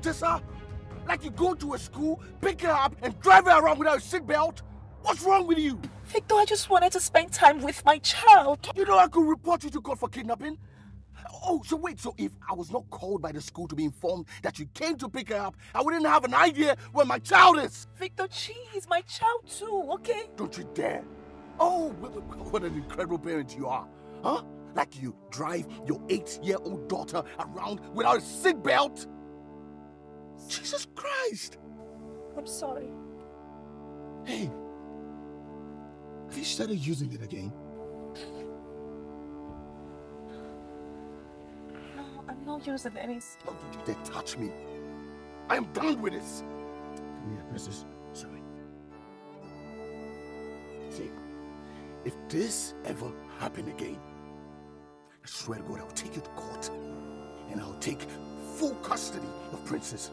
Tessa, like you go to a school, pick her up and drive her around without a seatbelt. What's wrong with you? Victor, I just wanted to spend time with my child. You know I could report you to God for kidnapping. Oh, so wait, so if I was not called by the school to be informed that you came to pick her up, I wouldn't have an idea where my child is. Victor, she's my child too, okay? Don't you dare. Oh, what an incredible parent you are, huh? Like you drive your 8-year-old daughter around without a seatbelt. Jesus Christ! I'm sorry. Hey, have you started using it again? No, I'm not using any. How did you dare touch me? I am done with this. Come here, Princess. Sorry. See, if this ever happened again, I swear to God, I'll take you to court, and I'll take full custody of Princess.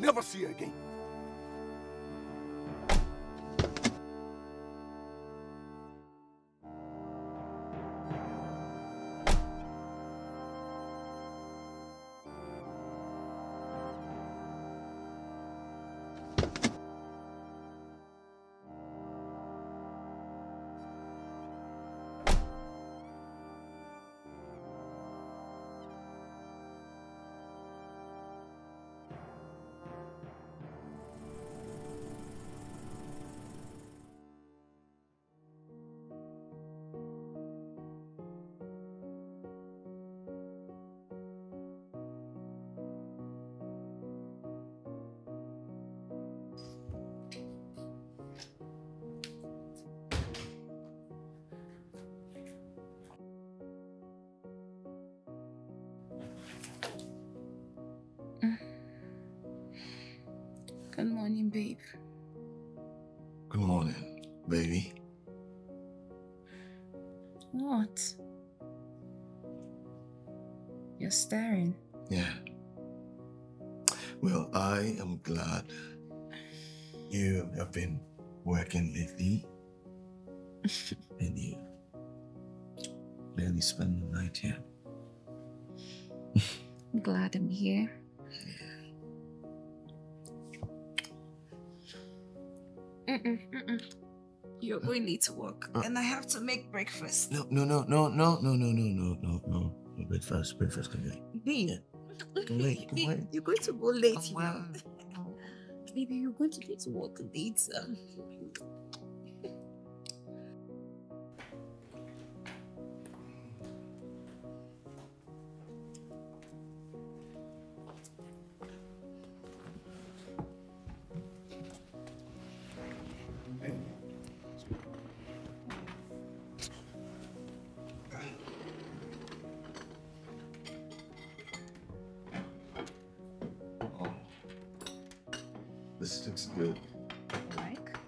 Never see her again. Good morning, babe. Good morning, baby. What? You're staring. Yeah. Well, I am glad you have been working lately. And you barely spend the night here. I'm glad I'm here. Yeah. You're going late to work, and I have to make breakfast. No. Breakfast can wait. Babe, Come late. You're going to go late. Oh, wow. Baby, you're going to need to work later. This looks good. Like?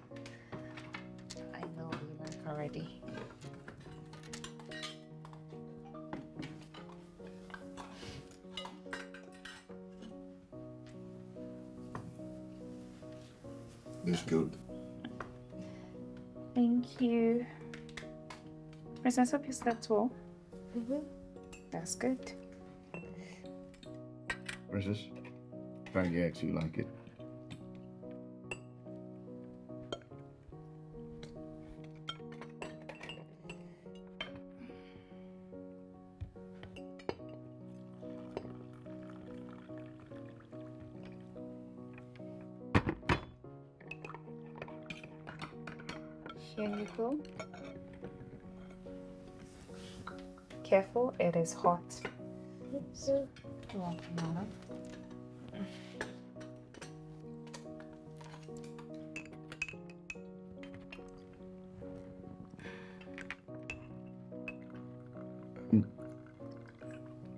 I know you like already. Looks good. Thank you. Princess, hope you slept well. Mm-hmm. That's good. Princess, thank you. I actually like it. Here you go. Careful, it is hot. So, you want banana?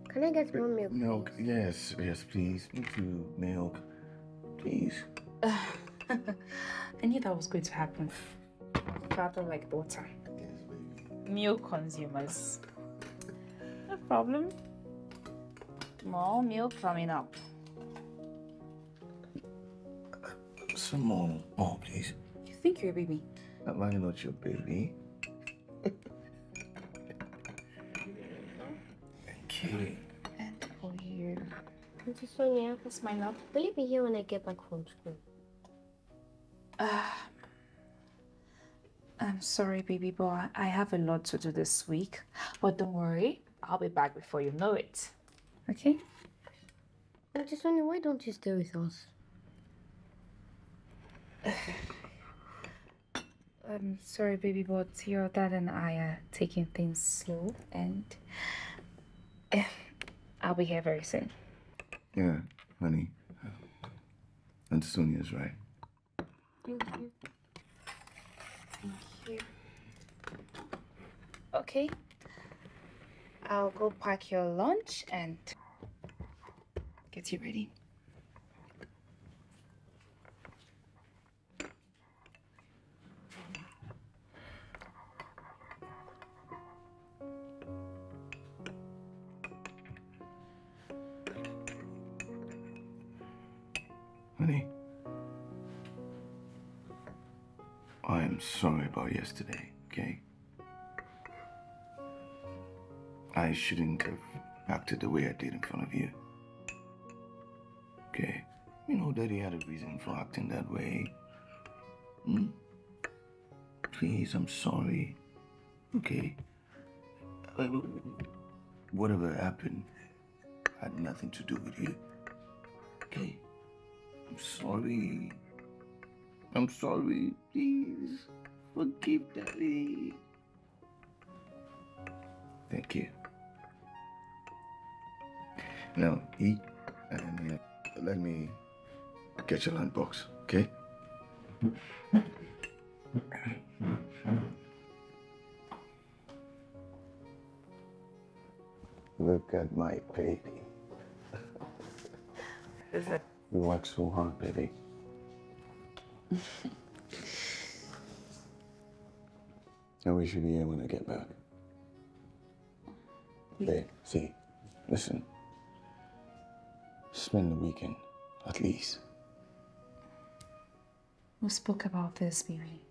Can I get more milk? Milk, please? Yes, yes, please. Me too, milk, please. I knew that was going to happen. Rather like water. Yes, baby. Milk consumers. No problem. More milk coming up. Some more. More, please. You think you're a baby? Am I not your baby? Thank you. And for you. Princess Sonia. Yes, my love. Will you be here when I get back from school? I'm sorry, baby boy. I have a lot to do this week. But don't worry, I'll be back before you know it. Okay? Auntie Sonia, why don't you stay with us? I'm sorry, baby, but your dad and I are taking things slow, and I'll be here very soon. Yeah, honey. Auntie Sonia's right. Thank you. Thank you. Okay. I'll go pack your lunch and get you ready. Honey, I am sorry about yesterday, okay? I shouldn't have acted the way I did in front of you. Okay? You know Daddy had a reason for acting that way. Hmm? Please, I'm sorry. Okay? Whatever happened had nothing to do with you. Okay? I'm sorry. I'm sorry. Please, forgive Daddy. Thank you. Now, eat and let me get your lunch box, okay? Look at my baby. Is it? You work so hard, baby. I wish you'd be here when I get back. Babe, see, listen. Spend the weekend, at least. We spoke about this, baby.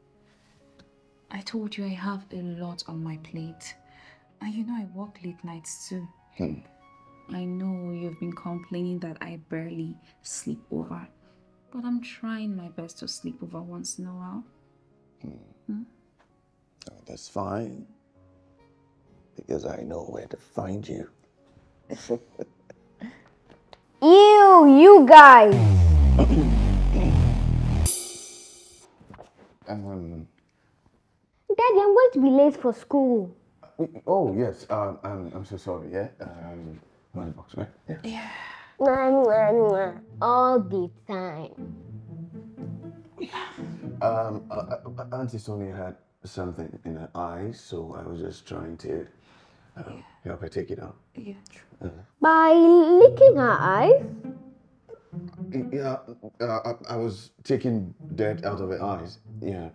I told you I have a lot on my plate. And you know I work late nights too. I know you've been complaining that I barely sleep over. But I'm trying my best to sleep over once in a while. Oh, that's fine. Because I know where to find you. Ew, you guys! Daddy, I'm going to be late for school. Oh, yes. I'm so sorry, yeah? Money box, right? Yeah. All the time. Auntie Sonia had something in her eyes, so I was just trying to help her take it out. Yeah, true. By licking her eyes? Yeah, I was taking dirt out of her eyes. Yeah.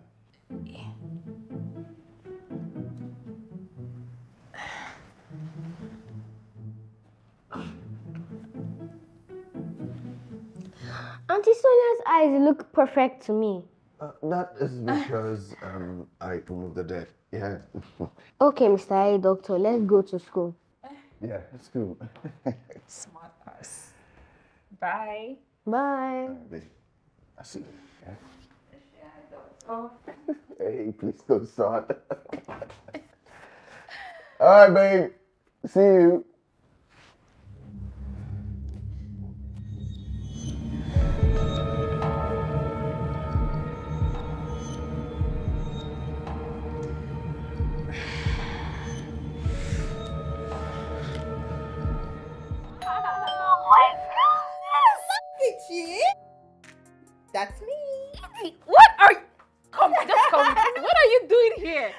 Yeah. Auntie Sonia's eyes look perfect to me. That is because I removed the dirt. Yeah. Okay, Mr. A Doctor, let's go to school. Yeah, it's cool. Smart ass. Bye. Bye. I see you. Yeah. Oh. Hey, please don't start. All right, babe. See you. That's me. What are you? Come, just come. What are you doing here?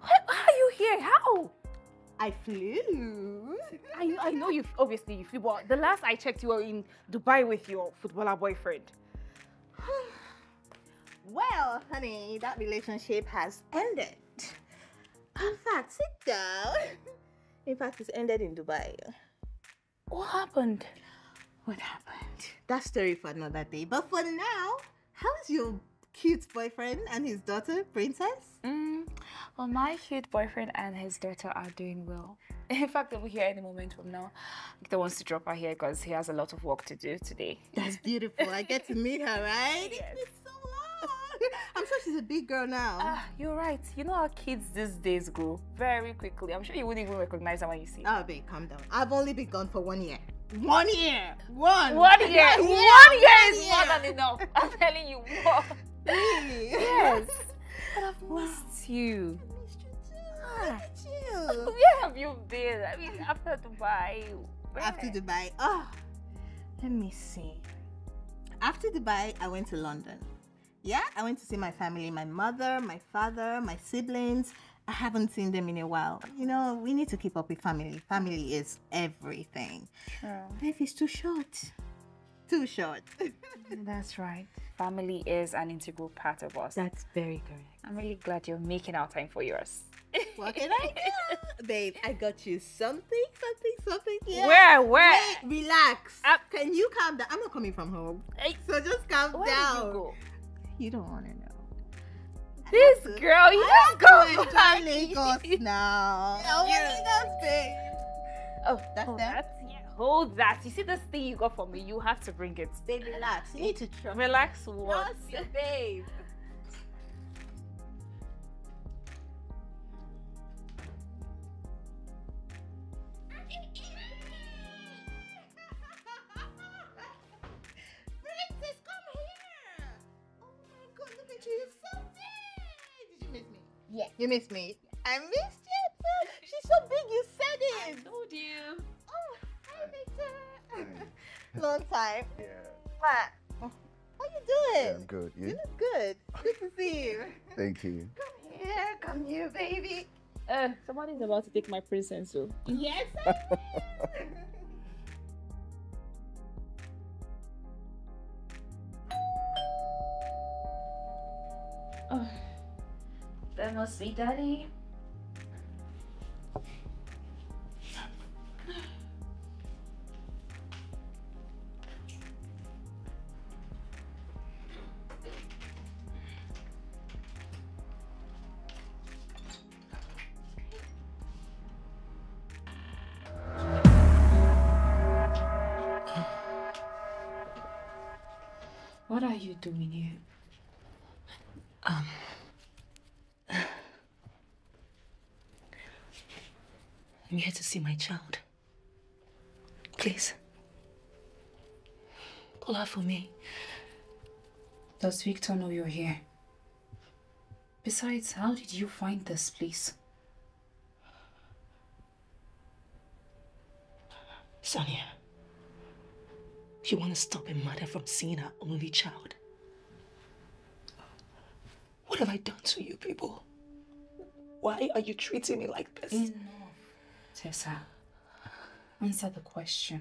Why are you here? How? I flew. I know you obviously you flew, but the last I checked, you were in Dubai with your footballer boyfriend. Well, honey, that relationship has ended. In fact, sit down. In fact, it's ended in Dubai. What happened? What happened? That story for another day. But for now, how is your cute boyfriend and his daughter, Princess? Well, my cute boyfriend and his daughter are doing well. In fact, they'll be here any moment from now. Victor wants to drop her here because he has a lot of work to do today. That's beautiful. I get to meet her, right? Yes. It's been so long. I'm sure she's a big girl now. You're right. You know how kids these days grow very quickly. I'm sure you wouldn't even recognize her when you see her. Oh, babe, calm down. I've only been gone for 1 year. 1 year. One year is more than enough. I'm telling you. More. Really? Yes. But I've missed you. I've missed you too. Where have you been? I mean, after Dubai. Where? After Dubai. Oh, let me see. After Dubai, I went to London. Yeah, I went to see my family, my mother, my father, my siblings. I haven't seen them in a while. You know, we need to keep up with family. Family is everything. True. Life is too short. Too short. That's right. Family is an integral part of us. That's very correct. I'm really glad you're making our time for yours. What can I do? Babe, I got you something. Yeah. Where? Wait, relax. Can you calm down? I'm not coming from home. So just calm down. Where did you go? You don't want to know. This girl, you just go enjoy Lagos now. Oh, that's that. Yeah. Hold that. You see this thing you got for me? You have to bring it. Babe, relax. You need to try. Relax what? Yes, babe. Princess, come here. Oh my God, look at you. Yeah, you missed me. I missed you too. She's so big, you said it. I told you. Oh, hi, Victor. Long time. Yeah. What? How you doing? Yeah, I'm good. You look good. Good to see you. Thank you. Come here, baby. Somebody's about to take my princess, so. Yes, I am. That must be Daddy. What are you doing here? I'm here to see my child. Please. Call her for me. Does Victor know you're here? Besides, how did you find this place? Sonia, you want to stop a mother from seeing her only child? What have I done to you people? Why are you treating me like this? No. Tessa, answer the question.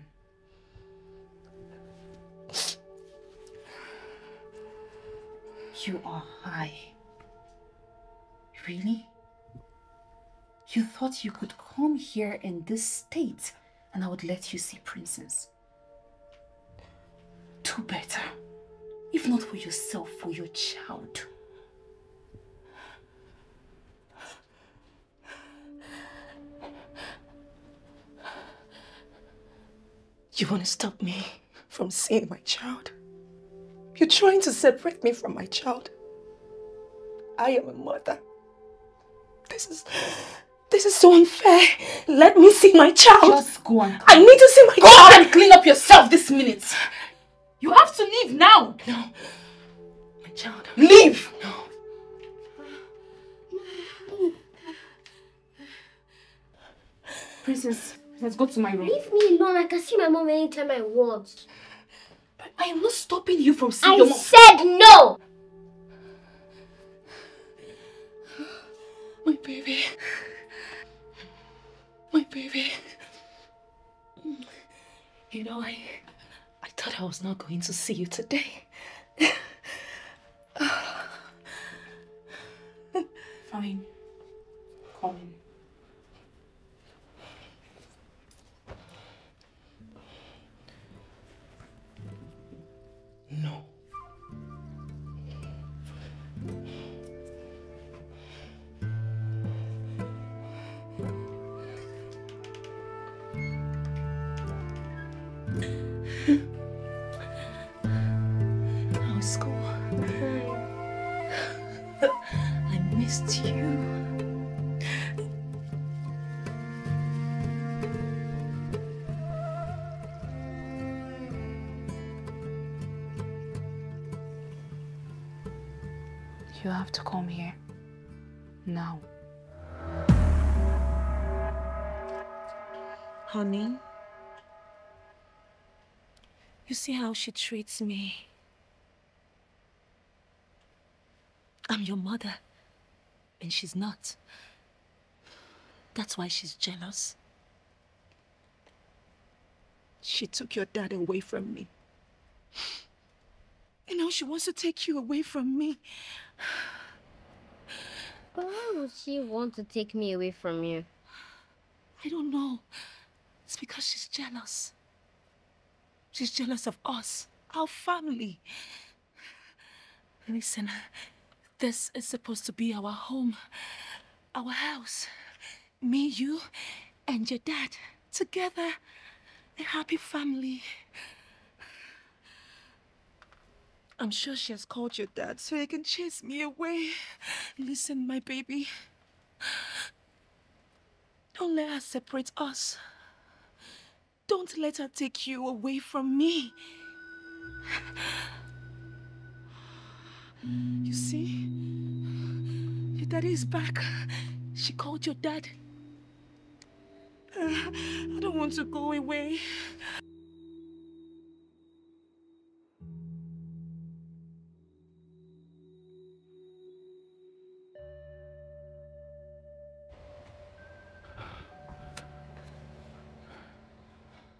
You are high. Really? You thought you could come here in this state and I would let you see Princess? Do better. If not for yourself, for your child. You want to stop me from seeing my child? You're trying to separate me from my child. I am a mother. This is so unfair. Let me see my child. Just go and I need to see my child. Go and clean up yourself this minute. You have to leave now. No. My child. Leave. No. Princess, let's go to my room. Leave me alone. I can see my mom anytime I want. But I am not stopping you from seeing your mom. I said no. My baby. My baby. You know, I thought I was not going to see you today. Fine. Come in. No. How's school? I missed you. You have to come here now. Honey, you see how she treats me. I'm your mother, and she's not. That's why she's jealous. She took your dad away from me. And now she wants to take you away from me. But why would she want to take me away from you? I don't know. It's because she's jealous. She's jealous of us, our family. Listen, this is supposed to be our home, our house. Me, you, and your dad together. A happy family. I'm sure she has called your dad so he can chase me away. Listen, my baby. Don't let her separate us. Don't let her take you away from me. You see? Your daddy is back. She called your dad. I don't want to go away.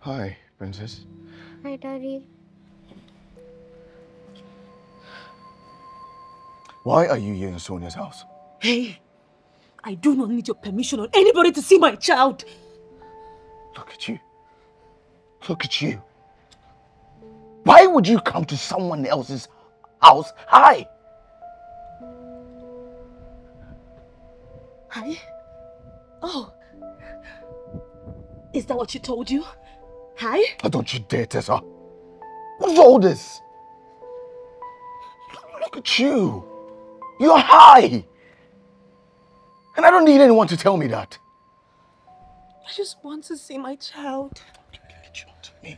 Hi, Princess. Hi, Daddy. Why are you here in Sonia's house? Hey, I do not need your permission or anybody to see my child. Look at you. Look at you. Why would you come to someone else's house? Hi. Hi? Oh. Is that what she told you? Hi? Oh, don't you dare, Tessa. What's all this? Look at you. You're high. And I don't need anyone to tell me that. I just want to see my child. Get you to me.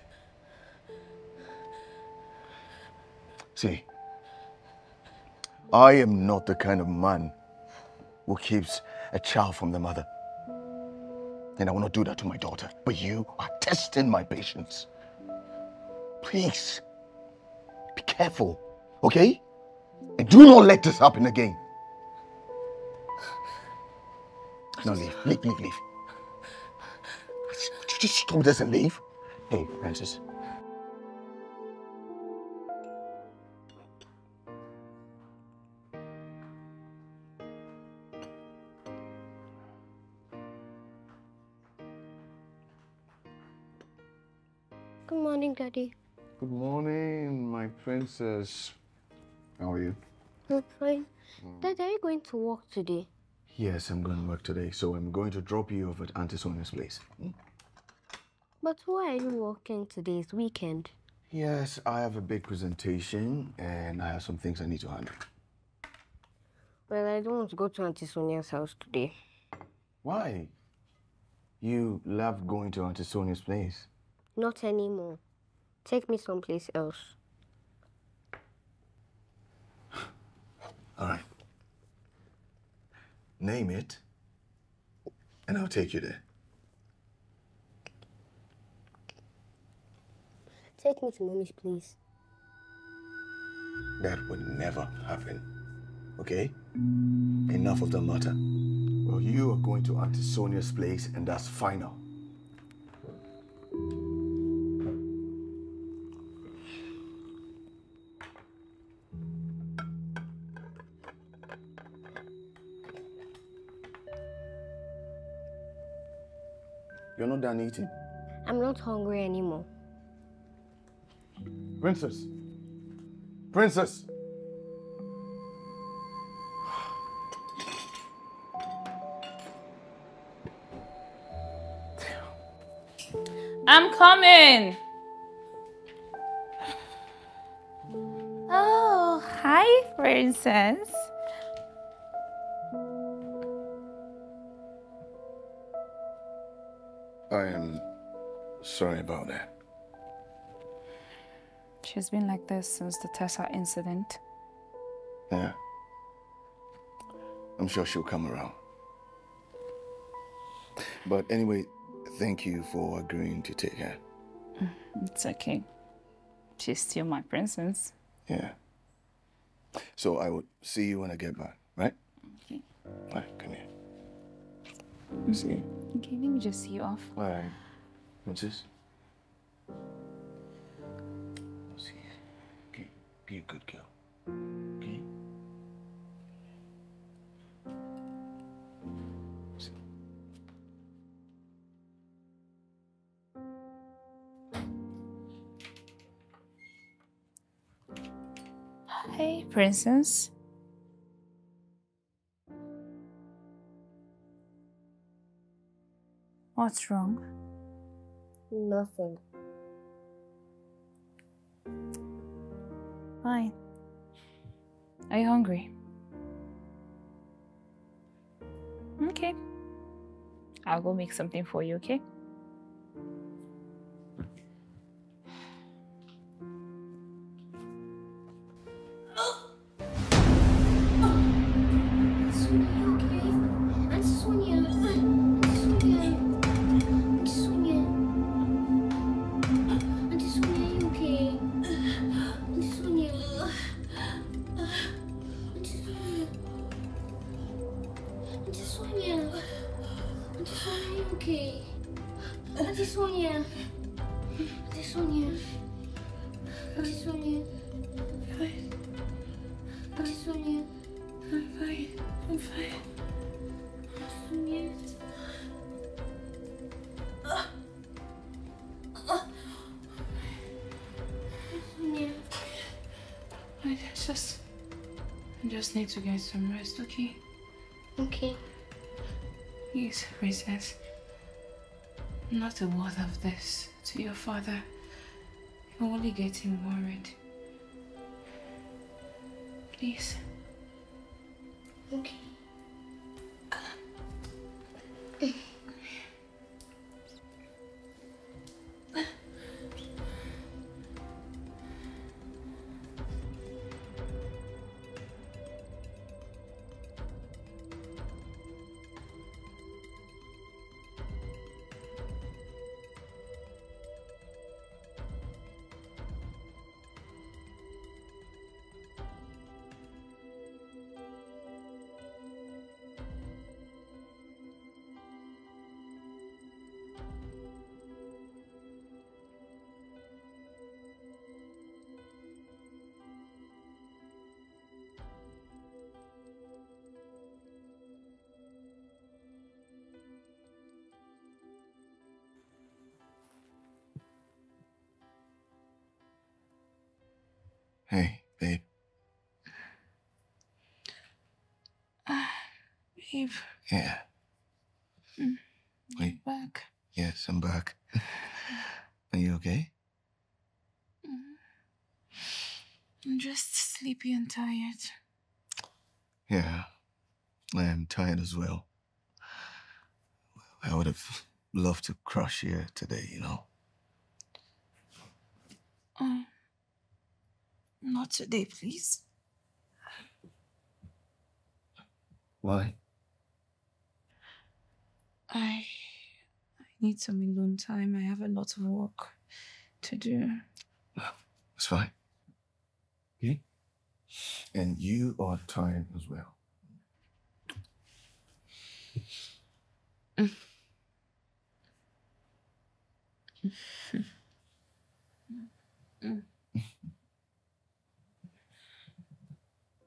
See, I am not the kind of man who keeps a child from the mother. And I will not do that to my daughter. But you are testing my patience. Please, be careful, okay? And do not let this happen again. No, leave. You just told us and leave? Hey, Princess. Good morning, Daddy. Good morning, my princess. How are you? I'm fine. Dad, are you going to work today? Yes, I'm going to work today, so I'm going to drop you off at Auntie Sonia's place. But why are you working today's weekend? Yes, I have a big presentation and I have some things I need to handle. Well, I don't want to go to Auntie Sonia's house today. Why? You love going to Auntie Sonia's place. Not anymore. Take me someplace else. All right. Name it, and I'll take you there. Take me to Mommy's place. That would never happen, okay? Enough of the matter. Well, you are going to Auntie Sonia's place, and that's final. You're not done eating? I'm not hungry anymore. Princess! Princess! I'm coming! Oh, hi, Princess. I am sorry about that. She's been like this since the Tessa incident. Yeah. I'm sure she'll come around. But anyway, thank you for agreeing to take her. It's okay. She's still my princess. Yeah. So I will see you when I get back, right? Okay. All right, come here. We'll see you. Okay, let me just see you off. All right. What's this? Let's see. Okay, be a good girl. Okay? See. Hey, Princess. What's wrong? Nothing. Fine. Are you hungry? Okay. I'll go make something for you, okay? Need to get some rest, okay? Okay. Yes, Princess. Not a word of this to your father. You're only getting worried. Please. Okay. Hey, babe. Babe. Yeah. Wait. You're back. Yes, I'm back. Are you okay? I'm just sleepy and tired. Yeah, I am tired as well. I would have loved to crash here today, you know. Not today, please. Why? I need some alone time. I have a lot of work to do. That's fine. Okay? And you are tired as well.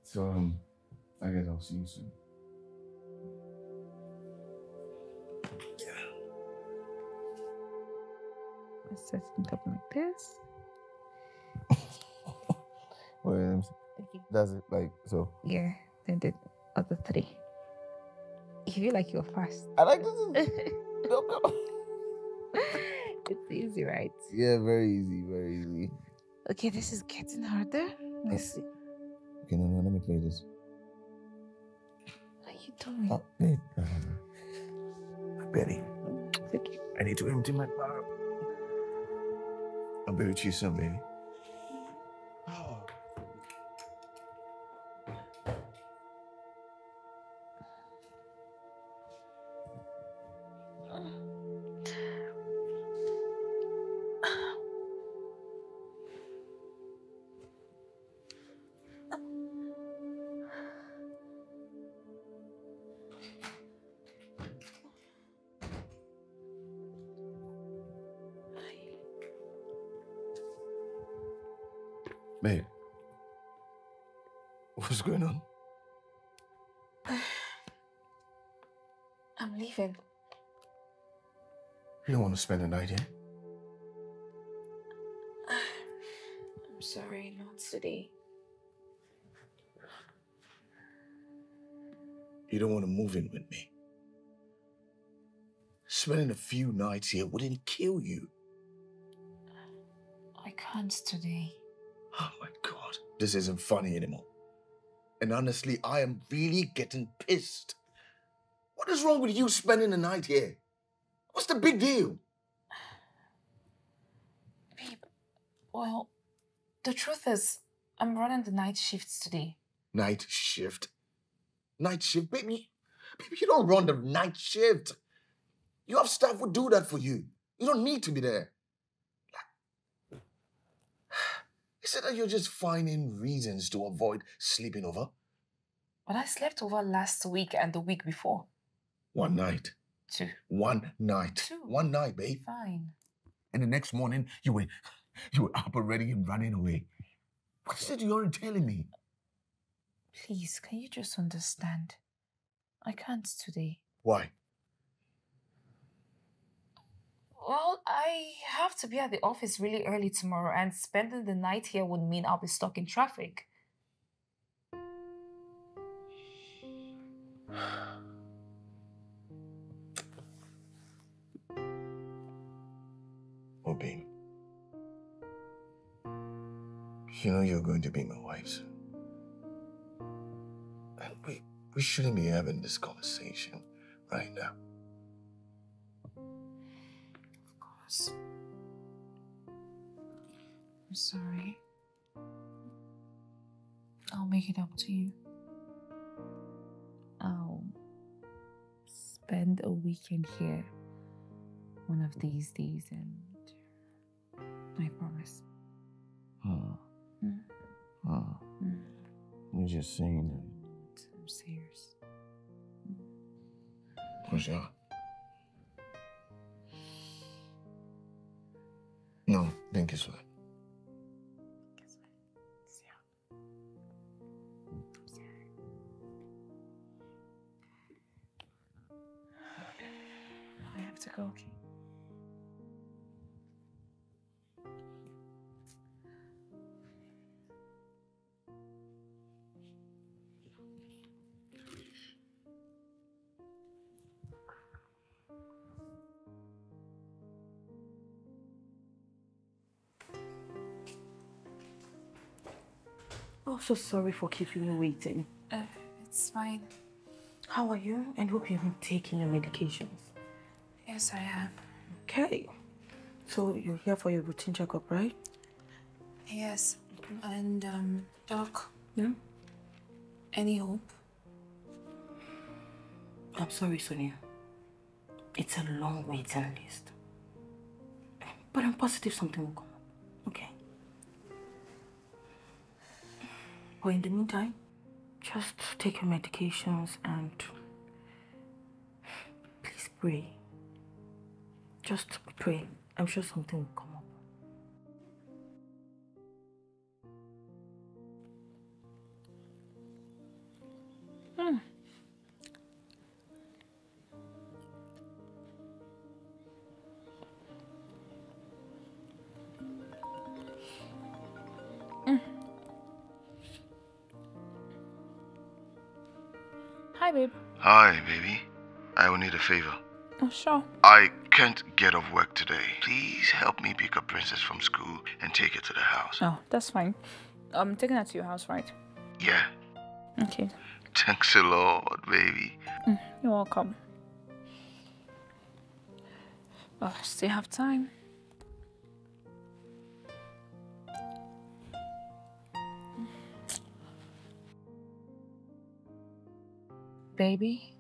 So, I guess I'll see you soon. Yeah. Let's set it up like this. Well, that's it, like so. Yeah, then the other three. You feel like you're fast. I like this. No. It's easy, right? Yeah, very easy, very easy. Okay, this is getting harder. Let's see. Okay, no, let me play this. What are you doing? My belly. It's okay. I need to empty my bag. I'll be with you soon, baby. Babe, what's going on? I'm leaving. You don't want to spend the night here? I'm sorry, not today. You don't want to move in with me? Spending a few nights here wouldn't kill you. I can't today. Oh my God, this isn't funny anymore. And honestly, I am really getting pissed. What is wrong with you spending the night here? What's the big deal? Babe, well, the truth is, I'm running the night shifts today. Night shift? Night shift? Baby, you don't run the night shift. You have staff who do that for you. You don't need to be there. Is it that you're just finding reasons to avoid sleeping over? But I slept over last week and the week before. One night. Two. One night. Two. One night, babe. Fine. And the next morning, you were up already and running away. What is it you aren't telling me? Please, can you just understand? I can't today. Why? Well, I have to be at the office really early tomorrow, and spending the night here would mean I'll be stuck in traffic. Oh, babe. You know you're going to be my wife soon. And we shouldn't be having this conversation right now. I'm sorry. I'll make it up to you. I'll spend a weekend here one of these days, and I promise. You're just saying that. I'm serious. What's that? No, then guess what? Guess what? See ya. I'm sorry. I have to go, okay? Oh, so sorry for keeping you waiting. It's fine. How are you? And hope you're not taking your medications. Yes, I am. Okay. So you're here for your routine checkup, right? Yes. Okay. And, Doc? Yeah? Any hope? I'm sorry, Sonia. It's a long waiting list. But I'm positive something will come up. Okay. But in the meantime, just take your medications and please pray. Just pray. I'm sure something will come up. Hi, babe. Hi, baby. I will need a favor. Oh, sure. I can't get off work today. Please help me pick up Princess from school and take her to the house. Oh, that's fine. I'm taking her to your house, right? Yeah. Okay. Thanks a lot, baby. You're welcome. Well, I still have time. Baby,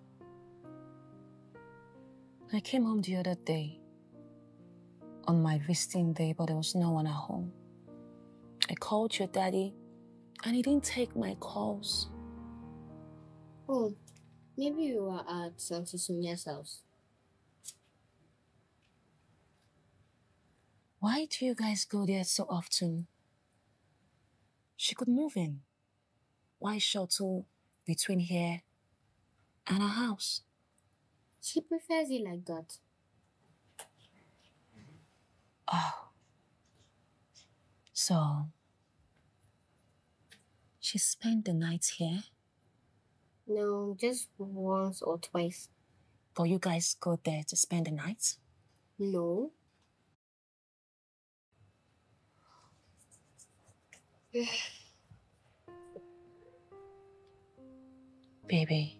I came home the other day on my visiting day, but there was no one at home. I called your daddy and he didn't take my calls. Oh, maybe you were at Auntie Sonia's house. Why do you guys go there so often? She could move in. Why shuttle between here and her house? She prefers it like that. Oh. So she spent the night here? No, just once or twice. But you guys go there to spend the night? No. Baby.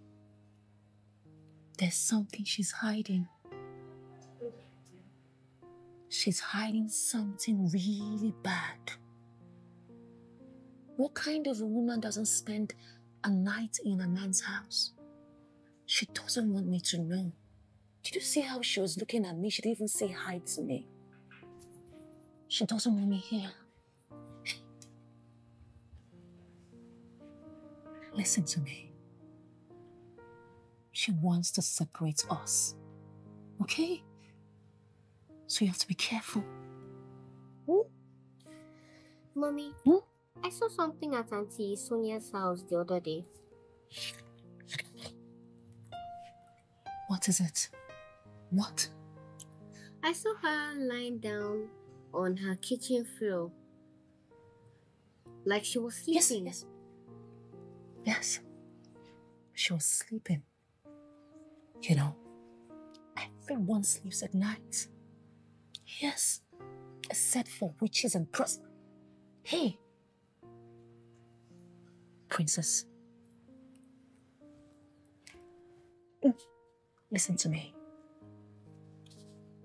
There's something she's hiding. She's hiding something really bad. What kind of a woman doesn't spend a night in a man's house? She doesn't want me to know. Did you see how she was looking at me? She didn't even say hi to me. She doesn't want me here. Listen to me. She wants to separate us, okay? So you have to be careful. Mommy, I saw something at Auntie Sonia's house the other day. What is it? What? I saw her lying down on her kitchen floor, like she was sleeping. Yes, yes. Yes. She was sleeping. You know, everyone sleeps at night. Yes, except for witches and prostitutes. Hey, Princess. Listen to me.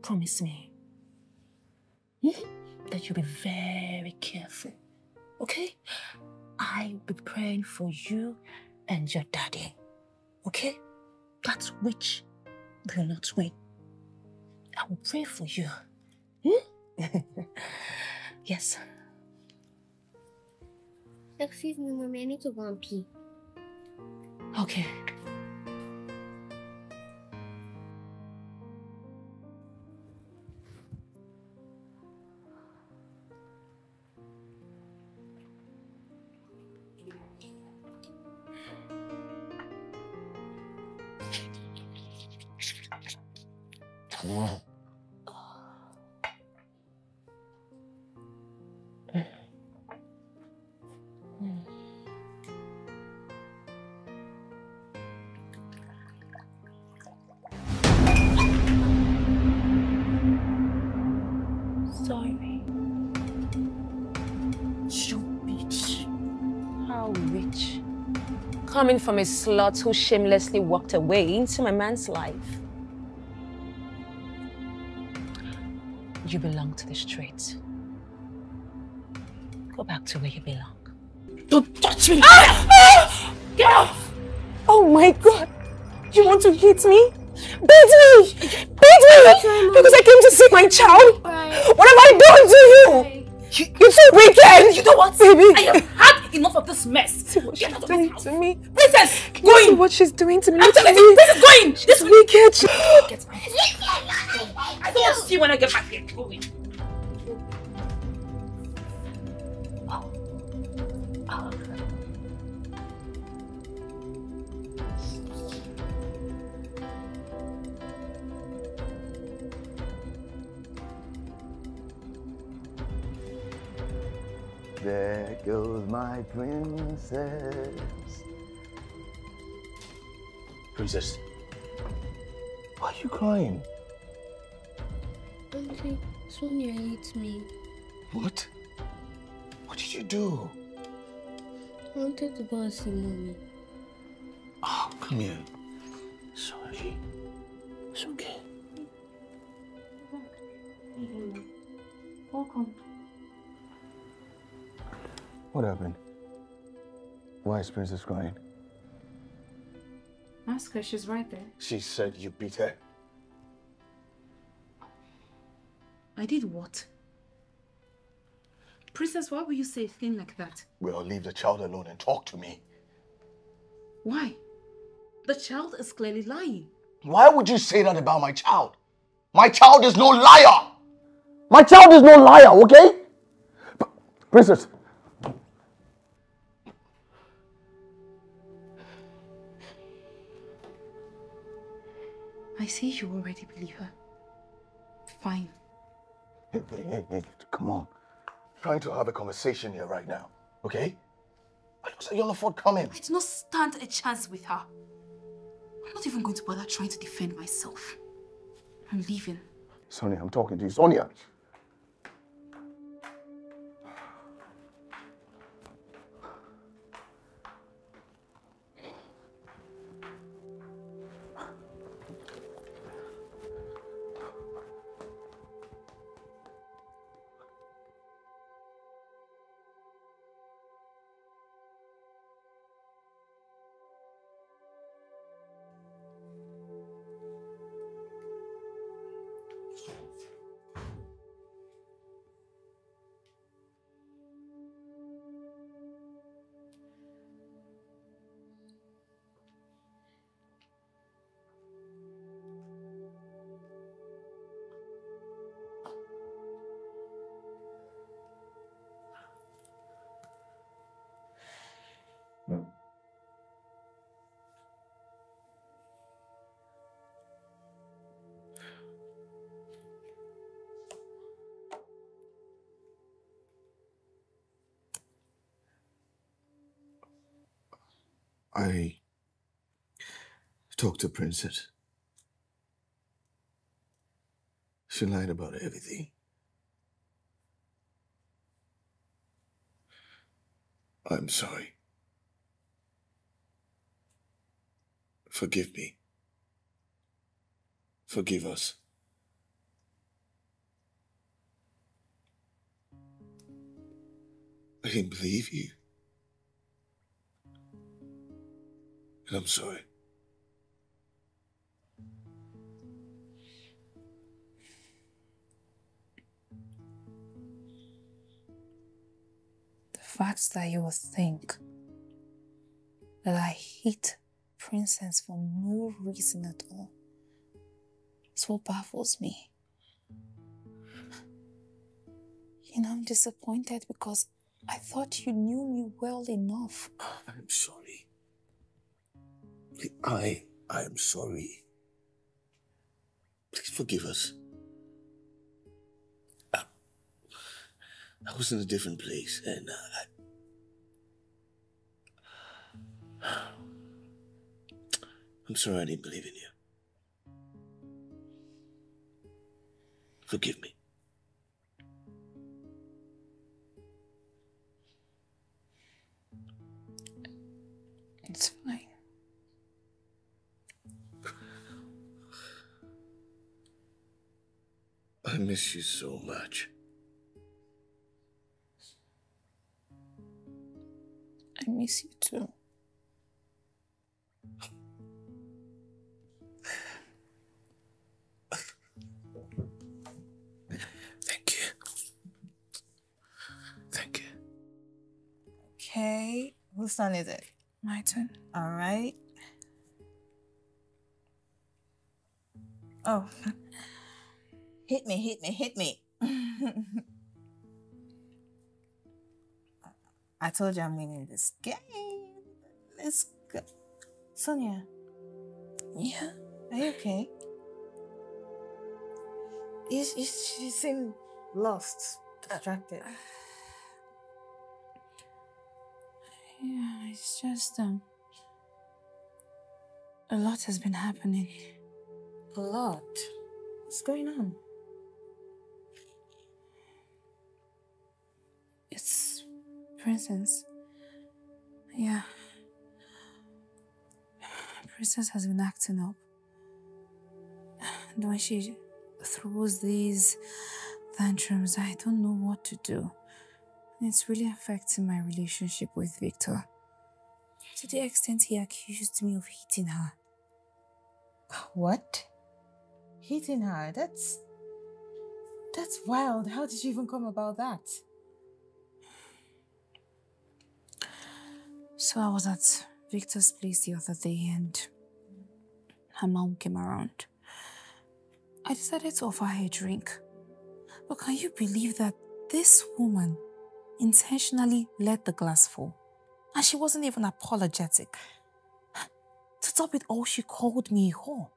Promise me that you'll be very careful, okay? I'll be praying for you and your daddy, okay? That witch will not win. I will pray for you. Yes. Excuse me, Mommy. I need to go and pee. Okay. How rich. Coming from a slut who shamelessly walked away into my man's life. You belong to the street. Go back to where you belong. Don't touch me! Ah! Get off! Oh my God! You want to hit me? Beat me! Beat me! Because I came to see my child! Right. What have I done to you? Right. You're so wicked! You know what? Baby. I have had enough of this mess! See what she's doing to me? Princess! Going! See what she's doing to me? I'm telling you! This is going! This is wicked! Get my head. I don't want to see when I get back here. Going. There goes my princess. Princess, why are you crying? Auntie, Sonia hates me. What? What did you do? I wanted to go and see mommy. Oh, come here. Sorry. It's okay. Welcome. What happened? Why is Princess crying? Ask her, she's right there. She said you beat her. I did what? Princess, why would you say a thing like that? Well, leave the child alone and talk to me. Why? The child is clearly lying. Why would you say that about my child? My child is no liar! My child is no liar, okay? Princess. I see you already believe her. Fine. Hey, come on. I'm trying to have a conversation here right now, okay? It looks like you'll afford coming. I do not stand a chance with her. I'm not even going to bother trying to defend myself. I'm leaving. Sonia, I'm talking to you. Sonia! I talked to Princess. She lied about everything. I'm sorry. Forgive me. Forgive us. I didn't believe you. And I'm sorry. The fact that you would think that I hate Princess for no reason at all is what baffles me. You know, I'm disappointed because I thought you knew me well enough. I'm sorry. I am sorry. Please forgive us. I was in a different place and I'm sorry I didn't believe in you. Forgive me. It's fine. I miss you so much. I miss you too. Thank you. Thank you. Okay, whose turn is it? My turn. All right. Oh. Hit me, hit me, hit me. I told you I'm winning this game. Let's go. Sonia. Yeah? Are you okay? You seem lost, distracted. Yeah, it's just, a lot has been happening. A lot? What's going on? It's Princess. Yeah. Princess has been acting up. And when she throws these tantrums, I don't know what to do. And it's really affecting my relationship with Victor. To the extent he accused me of hitting her. What? Hitting her? That's wild. How did you even come about that? So I was at Victor's place the other day and her mom came around. I decided to offer her a drink. But can you believe that this woman intentionally let the glass fall? And she wasn't even apologetic. To top it all, she called me a whore.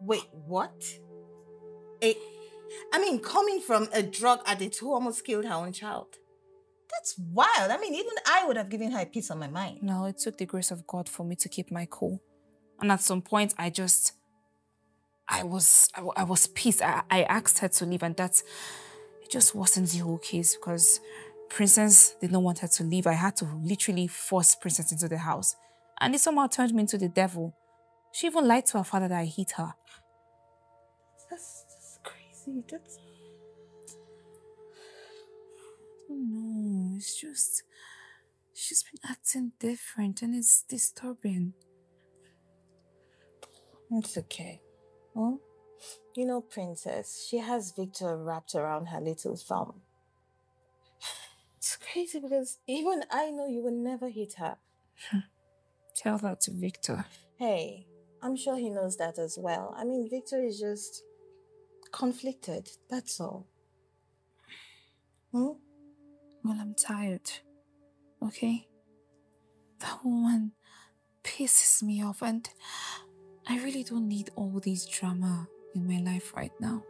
Wait, what? Coming from a drug addict who almost killed her own child. That's wild. Even I would have given her a piece of my mind. No, it took the grace of God for me to keep my cool. And at some point, I was pissed. I asked her to leave, and that it just wasn't the whole case because Princess did not want her to leave. I had to literally force Princess into the house. And it somehow turned me into the devil. She even lied to her father that I hit her. That's crazy. That's... No, it's just she's been acting different and it's disturbing. It's okay. Huh? You know, Princess, she has Victor wrapped around her little thumb. It's crazy because even I know you will never hit her. Tell that to Victor. Hey, I'm sure he knows that as well. Victor is just conflicted, that's all. Hmm? Well, I'm tired, okay? That woman pisses me off and I really don't need all this drama in my life right now.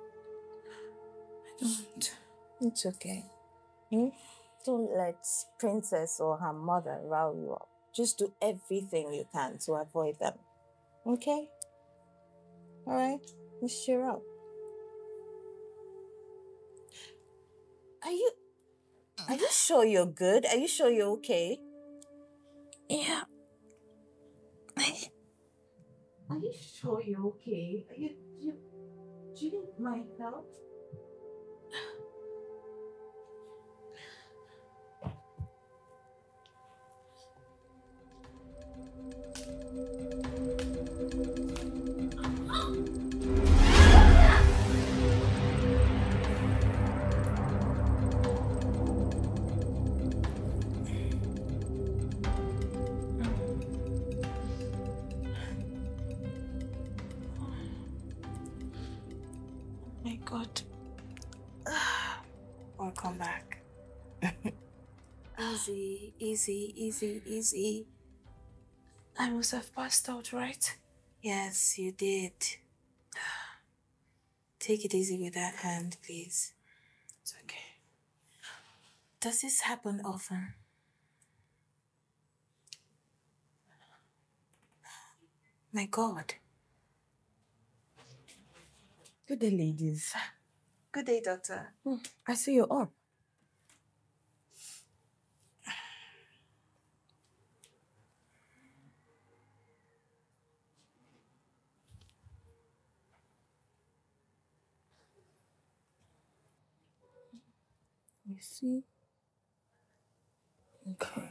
I don't. It's okay. Hmm? Don't let Princess or her mother rile you up. Just do everything you can to avoid them, okay? All right, let's cheer up. Are you sure you're good? Are you sure you're okay? Yeah. Are you sure you're okay? Do you need my help? Easy. I must have passed out, right? Yes, you did. Take it easy with that hand, please. It's okay. Does this happen often? My God. Good day, ladies. Good day, Doctor. I see you're up. You see? Okay.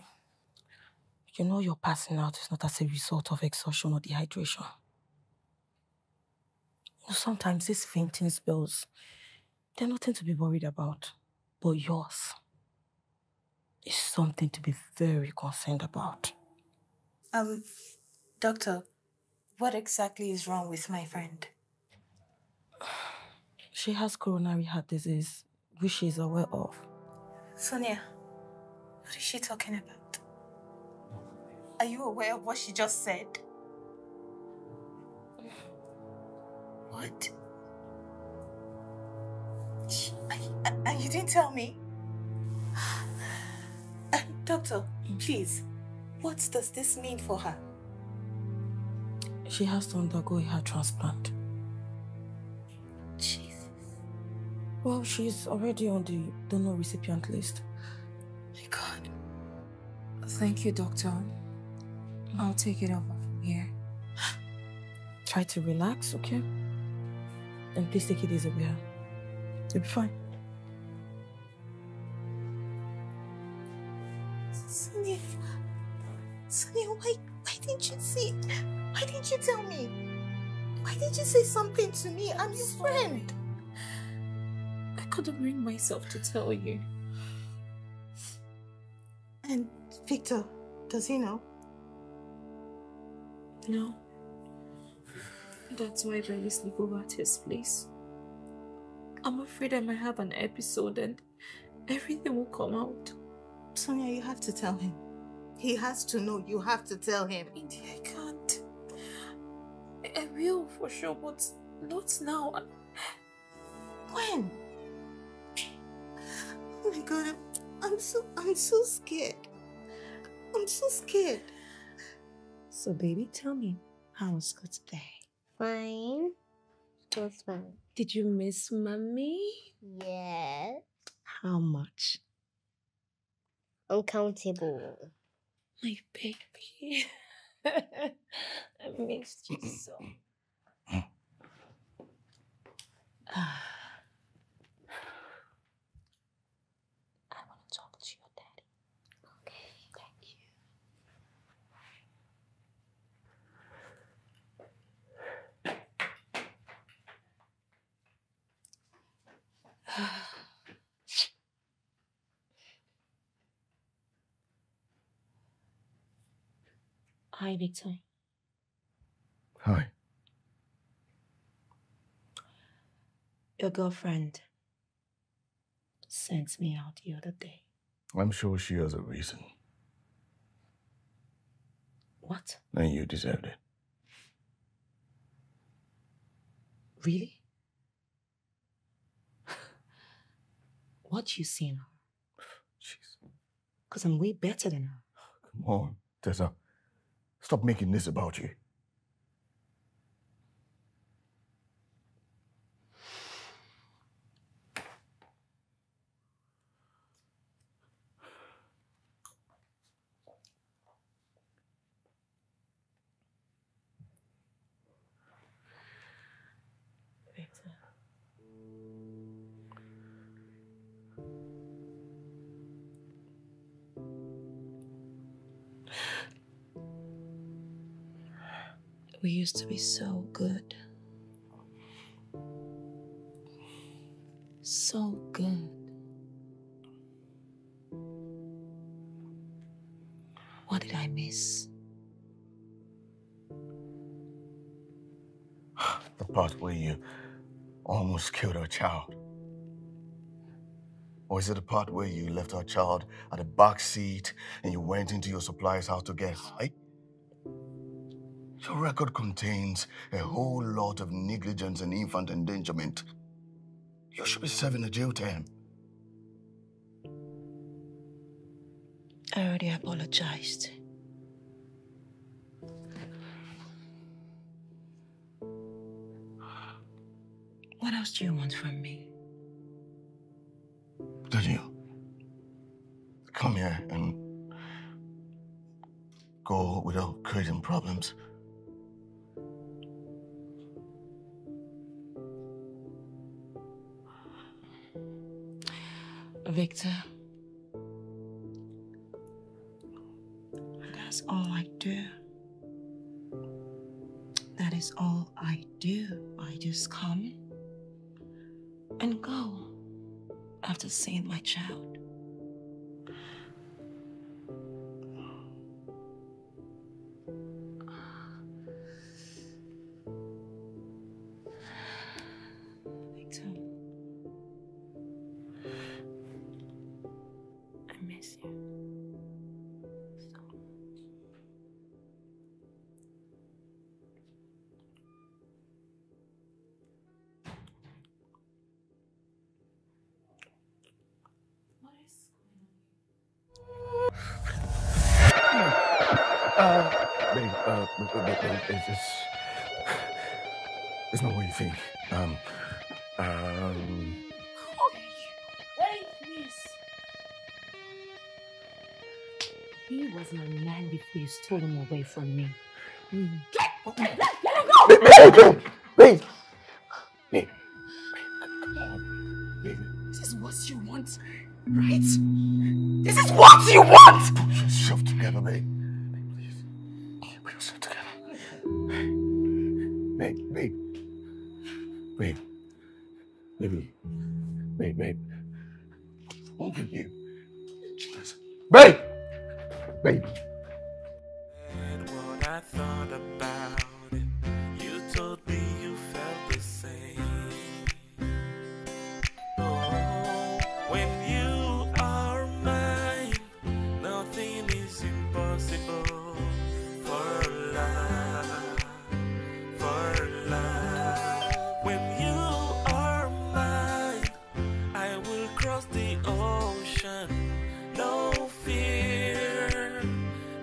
You know your passing out is not as a result of exhaustion or dehydration. Sometimes these fainting spells, they're nothing to be worried about. But yours is something to be very concerned about. Doctor, what exactly is wrong with my friend? She has coronary heart disease, which she is aware of. Sonia, what is she talking about? Are you aware of what she just said? What? And you didn't tell me? Doctor, please, what does this mean for her? She has to undergo a heart transplant. Jesus. Well, she's already on the donor recipient list. My God. Thank you, Doctor. I'll take it over from here. Try to relax, okay? And please take it easy with her. You'll be fine. Sonia, why didn't you see? Why didn't you tell me? Why didn't you say something to me? I'm your friend. I couldn't bring myself to tell you. And Victor, does he know? No. That's why I barely sleep over at his place. I'm afraid I might have an episode and everything will come out. Sonia, you have to tell him. He has to know. You have to tell him. Indy, I can't. I will for sure, but not now. When? Oh my God, I'm so scared. I'm so scared. So baby, tell me, how was school today? Fine. It was fine. Did you miss mommy? Yeah. How much? Uncountable. My baby. I missed you so. I want to talk to your daddy. Okay. Thank you. Hi, Victor. Hi. Your girlfriend sent me out the other day. I'm sure she has a reason. What? And you deserved it. Really? What you see in her? Jeez. Because I'm way better than her. Come on, Tessa. Stop making this about you. We used to be so good. So good. What did I miss? The part where you almost killed our child. Or is it the part where you left our child at the back seat and you went into your supplier's house to get high? Your record contains a whole lot of negligence and infant endangerment. You should be serving a jail term. I already apologized. What else do you want from me? Did you? Come here and go without creating problems. Victor, that's all I do. That is all I do. I just come and go after seeing my child. It's not what you think. Wait, please. He was my man before you stole him away from me. Let him go! Babe! Babe. This is what you want, right? This is what you want! Put yourself together, babe. Babe. What can you? Babe! Babe! And when I thought about it, you told me you felt the same. Oh, when you are mine, nothing is impossible. For love, for love. When you are mine, I will cross the ocean. No fear,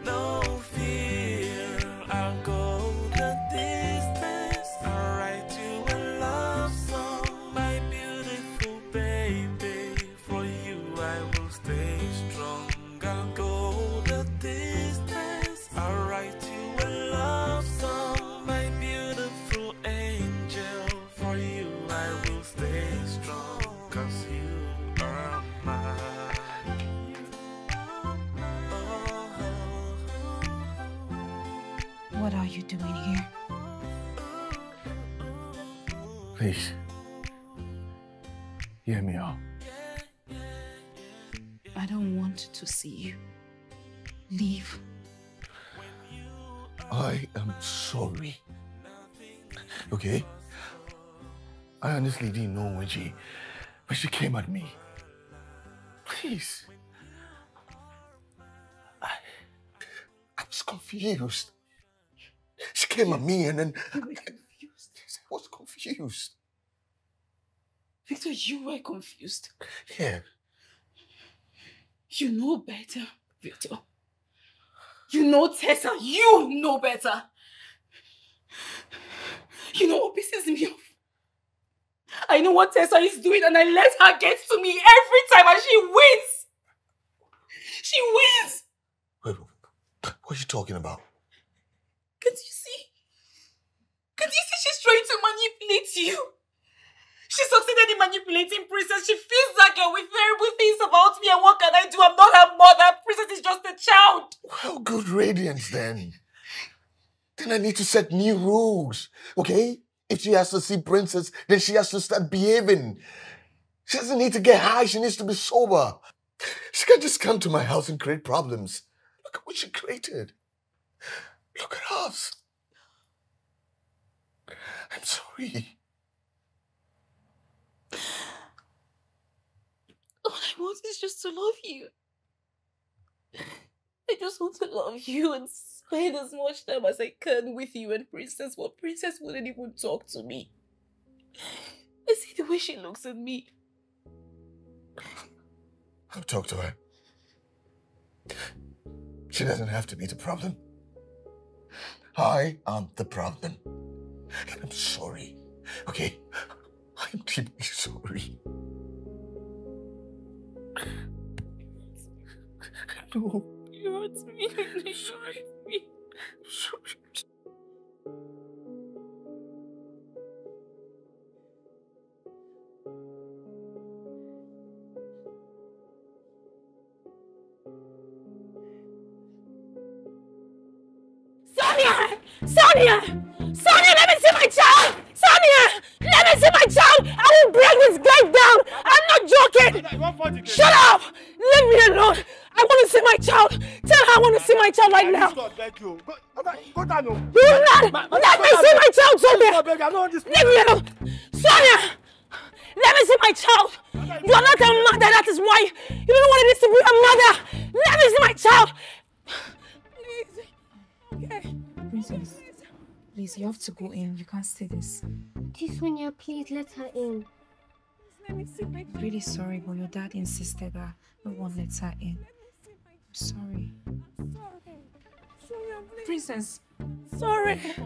no fear. I'll go the distance. I'll write you a love song, my beautiful baby. For you I will stay strong. I'll go the distance. I'll write you a love song, my beautiful angel. For you I will stay strong. 'Cause you are mine. What are you doing here? Please, hear me out. I don't want to see you. Leave. I am sorry. Okay? I honestly didn't know when she came at me. Please. I'm just confused. She came at me and then... You were confused. I was confused. Victor, you were confused. Yeah. You know better, Victor. You know Tessa, you know better. You know what pisses me off? I know what Tessa is doing and I let her get to me every time and she wins. She wins. Wait, what are you talking about? Can't you see? Can't you see she's trying to manipulate you? She succeeded in manipulating Princess. She feels that girl with terrible things about me and what can I do? I'm not her mother. Princess is just a child. Well, good radiance then. Then I need to set new rules, okay? If she has to see Princess, then she has to start behaving. She doesn't need to get high. She needs to be sober. She can't just come to my house and create problems. Look at what she created. Look at us. I'm sorry. All I want is just to love you. I just want to love you and spend as much time as I can with you and Princess. But well, Princess wouldn't even talk to me. I see the way she looks at me. I'll talk to her. She doesn't have to be the problem. I am the problem. And I'm sorry, okay? I'm deeply sorry. No. You hurt me. You hurt me. I'm sorry. Sonia! Sonia! Sonia, let me see my child! Sonia! Let me see my child! I will break this guy down! I'm not joking! Shut up! Leave me alone! I want to see my child! Tell her I want to see my child right now! You will not let me see my child, Sonia! Leave me alone! Sonia! Let me see my child! You are not a mother, that is why! You don't know what it is to be a mother! Let me see my child! Please. Okay. Princess, please, you have to go in. You can't see this. Sonia, please let her in. Let me see my child. I'm really sorry, but your dad insisted that no one lets her in. I'm sorry. I'm sorry. Sonia, please. Princess. Sorry. Sonia,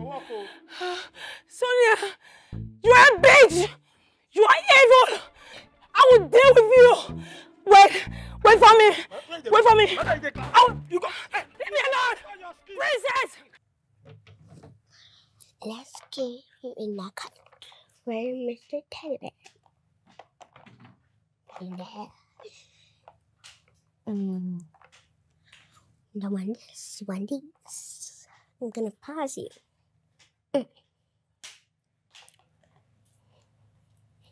you are a bitch! You are evil! I will deal with you! Wait for me! Wait for me! Leave me alone! Princess! Let's give you in the cup. Where Mr. Teddy Bear? In there. The one this. I'm gonna pause you.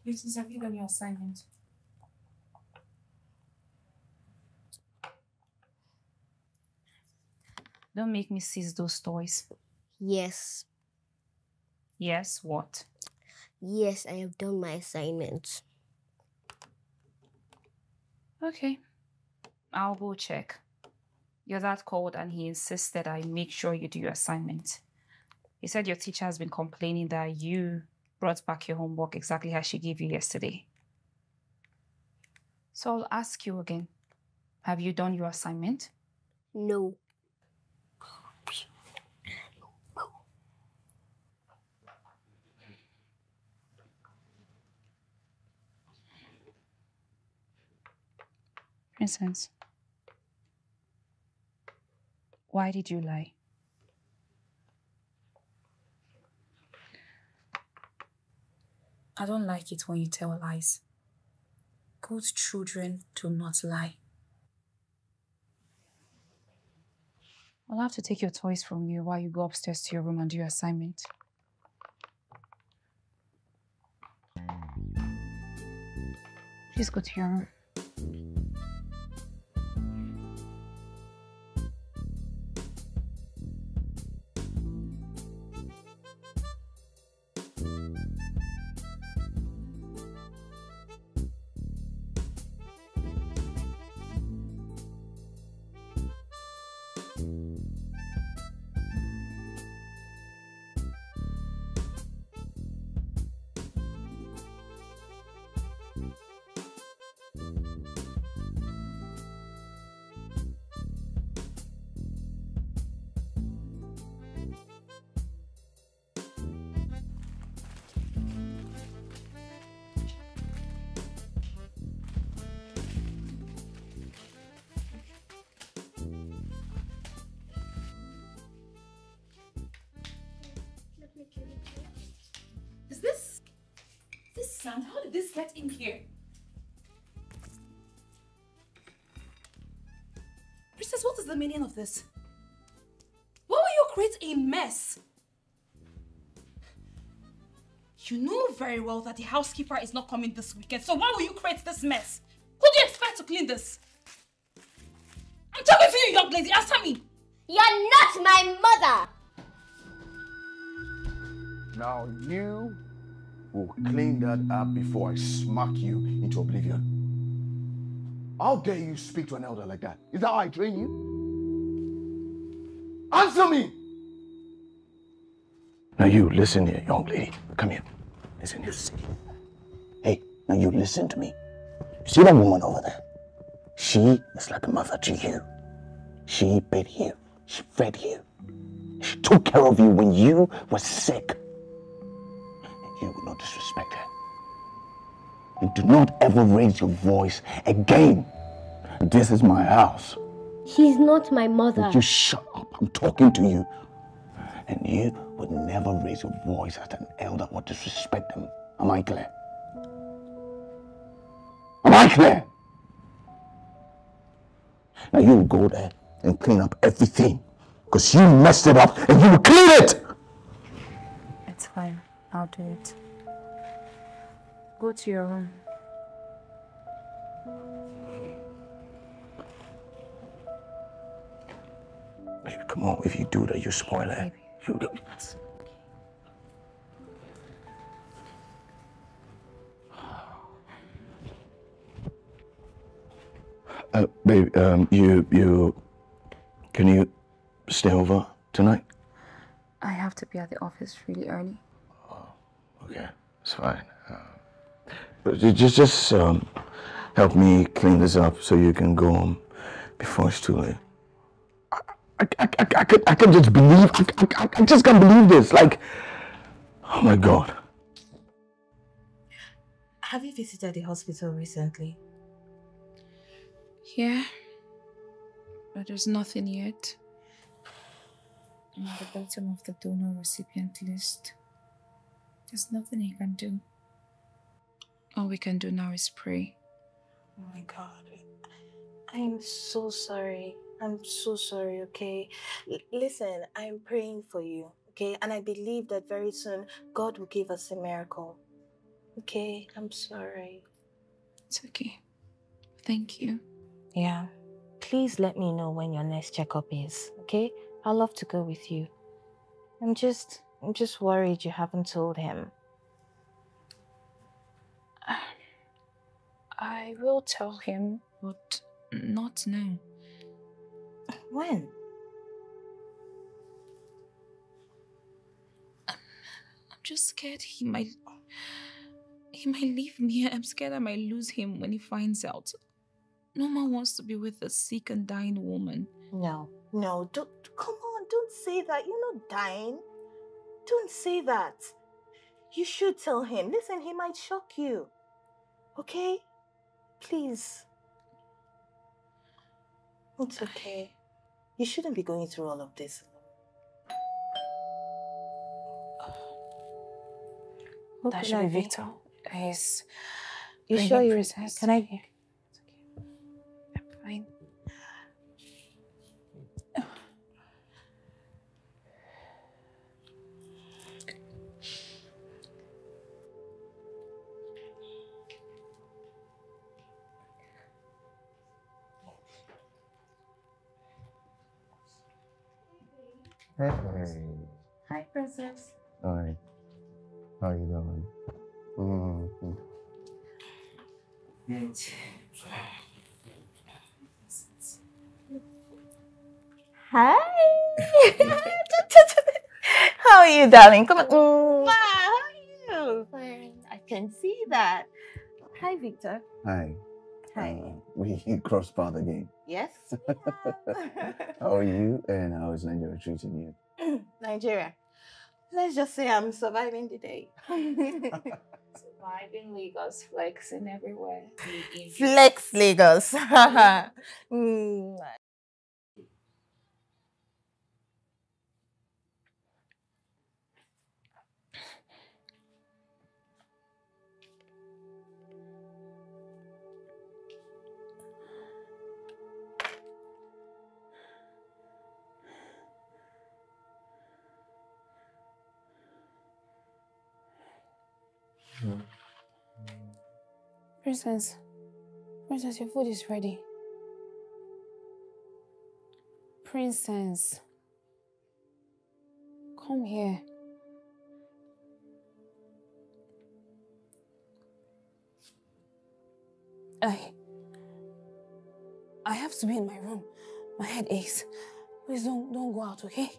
Princess, have you done your assignment? Don't make me seize those toys. Yes. Yes, what? Yes, I have done my assignment. Okay. I'll go check. Your dad called and he insisted I make sure you do your assignment. He said your teacher has been complaining that you brought back your homework exactly as she gave you yesterday. So I'll ask you again. Have you done your assignment? No. Princess, why did you lie? I don't like it when you tell lies. Good children do not lie. I'll have to take your toys from you while you go upstairs to your room and do your assignment. Please go to your room. How did this get in here? Princess, what is the meaning of this? Why will you create a mess? You know very well that the housekeeper is not coming this weekend, so why will you create this mess? Who do you expect to clean this? I'm talking to you, young lady. Answer me. You're not my mother. Now you will clean that up before I smack you into oblivion. How dare you speak to an elder like that? Is that how I train you? Answer me! Now you, listen here, young lady. Come here. Listen here. Hey, now you listen to me. See that woman over there? She is like a mother to you. She bathed you. She fed you. She took care of you when you were sick. You will not disrespect her. You do not ever raise your voice again. This is my house. She's not my mother. Would you shut up? I'm talking to you. And you would never raise your voice at an elder or disrespect them. Am I clear? Am I clear? Now you will go there and clean up everything Because you messed it up and you will clean it. It's fine. I'll do it. Go to your room. Baby, come on. If you do that, you spoil it. You do. Babe, can you stay over tonight? I have to be at the office really early. Oh, okay, it's fine. But just help me clean this up so you can go home before it's too late. I can just believe. I just can't believe this. Like, oh my God. Have you visited the hospital recently? Yeah, but there's nothing yet. I'm at the bottom of the donor recipient list. There's nothing he can do. All we can do now is pray. Oh my God. I'm so sorry. I'm so sorry, okay? Listen, I'm praying for you, okay? And I believe that very soon God will give us a miracle. Okay? I'm sorry. It's okay. Thank you. Yeah. Please let me know when your next checkup is, okay? I'd love to go with you. I'm just worried you haven't told him. I will tell him, but not now. When? I'm just scared he might leave me. I'm scared I might lose him when he finds out. No one wants to be with a sick and dying woman. No. No, don't. Come on, don't say that. You're not dying. Don't say that. You should tell him. Listen, he might shock you. Okay? Please. It's okay. You shouldn't be going through all of this. That should be Victor. He's... You sure you're... Can I... Hey. Hi, Princess. Hi. How are you doing? Mm-hmm. Good. Hi. How are you, darling? Come on. Mm. Wow, how are you? Fine. I can see that. Hi, Victor. Hi. Hi. We crossed paths again. Yes. Yeah. How are you and how is Nigeria treating you? Nigeria. Let's just say I'm surviving the day. Surviving Lagos, flexing everywhere. Flex Lagos. Mm. Princess, your food is ready. Princess, come here. I have to be in my room. My head aches. Please don't go out, okay?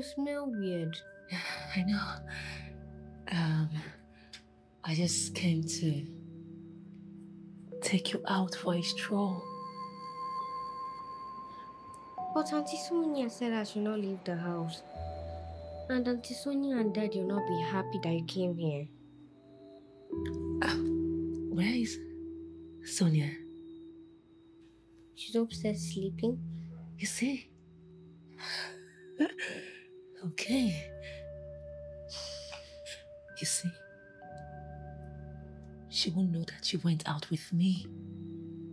you smell weird. I know. I just came to take you out for a stroll. But Auntie Sonia said I should not leave the house. And Auntie Sonia and Dad will not be happy that you came here. Where is Sonia? She's upstairs sleeping. You see? Okay. You see? She won't know that you went out with me.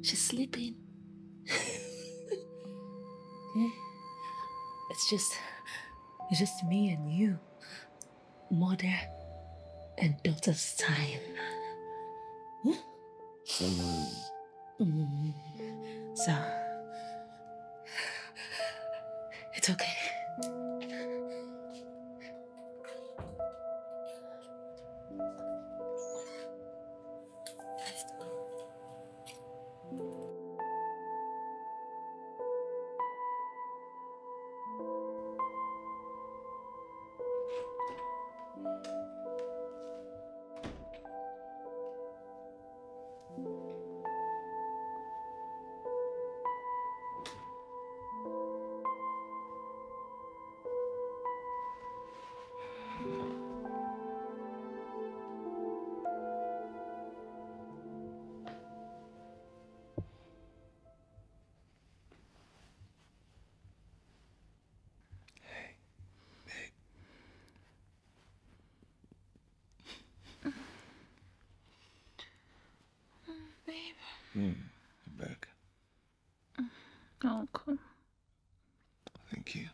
She's sleeping. Okay? It's just me and you. Mother and daughter's time. Huh? So, it's okay. You're back. Uncle. Thank you.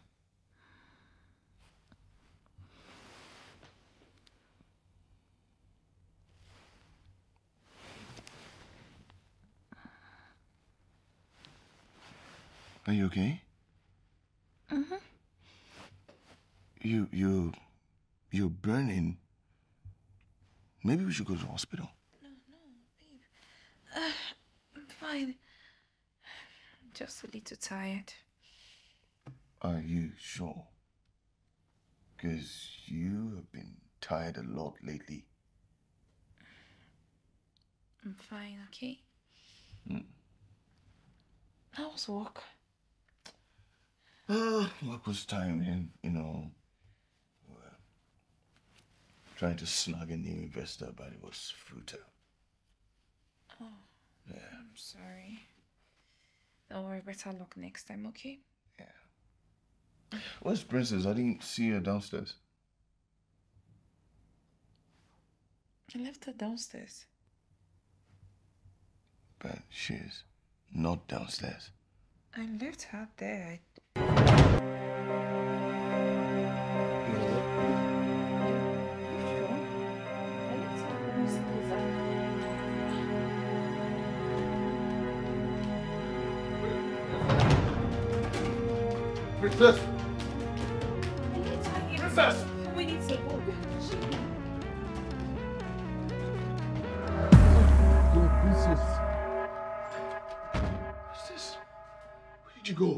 Are you okay? Mm-hmm. You're burning. Maybe we should go to the hospital. Just a little tired. Are you sure? Because you have been tired a lot lately. I'm fine, okay? How's work? Work was tiring, you know. Trying to snag a new investor, but it was futile. Oh, yeah. I'm sorry. Don't worry, better luck next time, okay? Yeah. Where's Princess? I didn't see her downstairs. I left her downstairs. But she's not downstairs. I left her there. Princess! Princess! We need to go. No, Princess. What's this? Where did you go?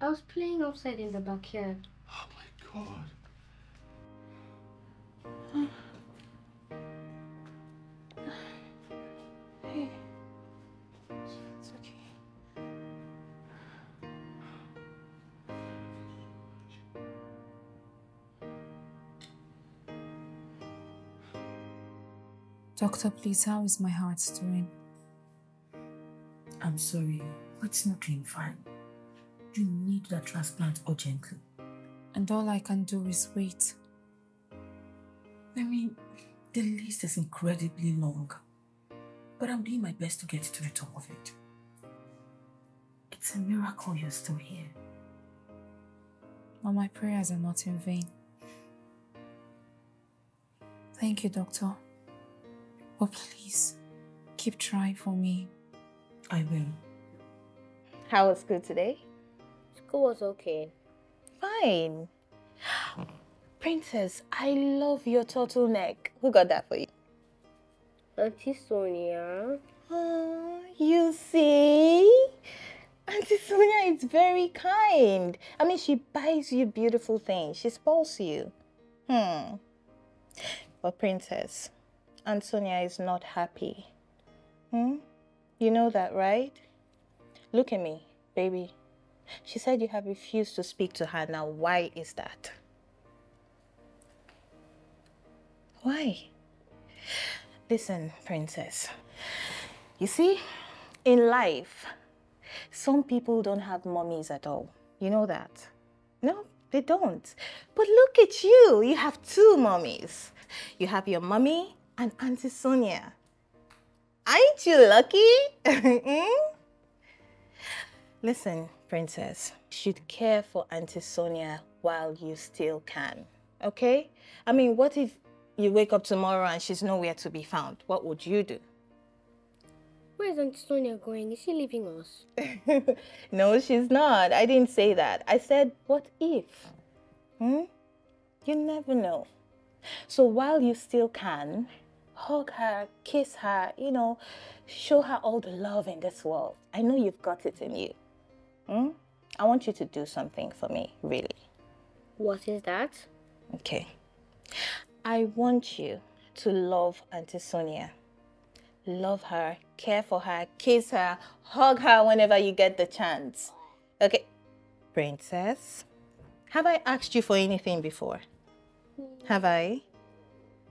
I was playing outside in the backyard. Oh my God. Doctor, please, how is my heart doing? I'm sorry, but it's not doing fine. You need that transplant urgently. And all I can do is wait. I mean, the list is incredibly long. But I'm doing my best to get to the top of it. It's a miracle you're still here. Well, my prayers are not in vain. Thank you, Doctor. Oh, please, keep trying for me. I will. How was school today? School was okay. Fine. Princess, I love your turtleneck. Who got that for you? Auntie Sonia. Oh, you see? Auntie Sonia is very kind. I mean, she buys you beautiful things. She spoils you. But Princess, Aunt Sonia is not happy. You know that, right? Look at me, baby. She said you have refused to speak to her. Now, why is that? Why? Listen, Princess. You see, in life, some people don't have mommies at all. You know that? No, they don't. But look at you. You have two mommies. You have your mommy and Auntie Sonia. Aren't you lucky? Listen, Princess, you should care for Auntie Sonia while you still can, okay? I mean, what if you wake up tomorrow and she's nowhere to be found? What would you do? Where is Auntie Sonia going? Is she leaving us? No, she's not. I didn't say that. I said, what if? You never know. So while you still can, hug her, kiss her, you know, show her all the love in this world. I know you've got it in you. I want you to do something for me, really. What is that? Okay. I want you to love Auntie Sonia. Love her, care for her, kiss her, hug her whenever you get the chance. Okay. Princess, have I asked you for anything before? Have I?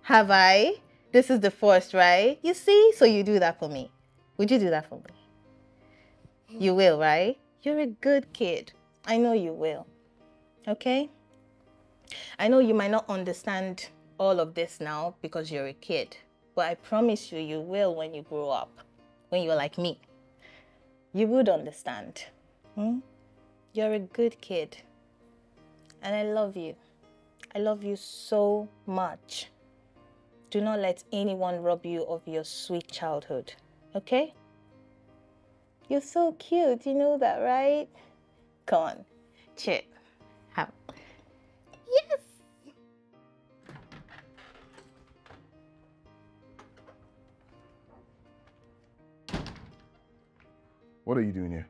Have I? This is the first, right? You see? So you do that for me. Would you do that for me? You will, right? You're a good kid. I know you will. Okay? I know you might not understand all of this now because you're a kid. But I promise you, you will when you grow up. When you're like me. You would understand. You're a good kid. And I love you. I love you so much. Do not let anyone rob you of your sweet childhood, okay? You're so cute, you know that, right? Come on, chip. How? Yes! What are you doing here?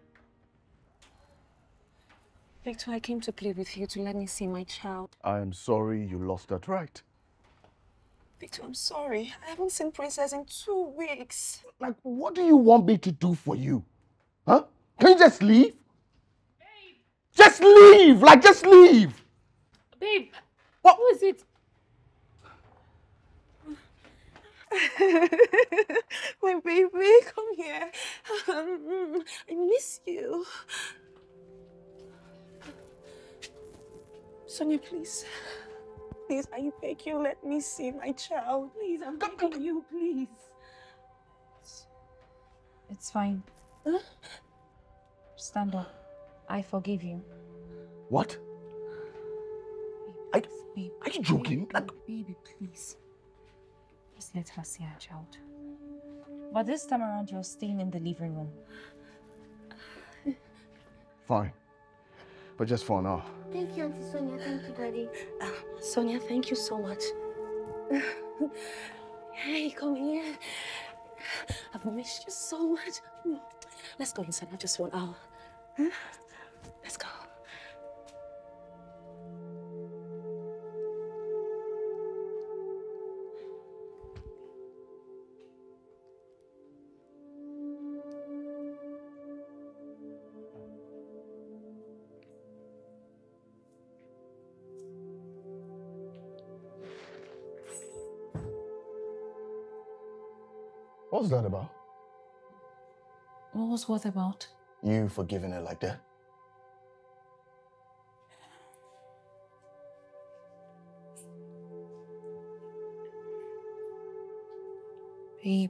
Victor, I came to play with you to let me see my child. I am sorry you lost that right. Victor, I'm sorry. I haven't seen Princess in 2 weeks. Like, what do you want me to do for you? Huh? Can you just leave? Babe! Just leave! Like, just leave! Babe! What was it? My baby, come here. I miss you. Sonia, please. Please, I beg you, let me see my child. Please, I'm begging you, please. It's fine. Huh? Stand up. I forgive you. What? Baby, please, are you joking? Baby, please. Just let her see her child. But this time around, you're staying in the living room. Fine. But just for now. Thank you, Auntie Sonia. Thank you, Daddy. Sonia, thank you so much. Hey, come here. I've missed you so much. Let's go inside. I just want out. Huh? Let's go. What's that about? What was what about? You forgiving her like that? Babe.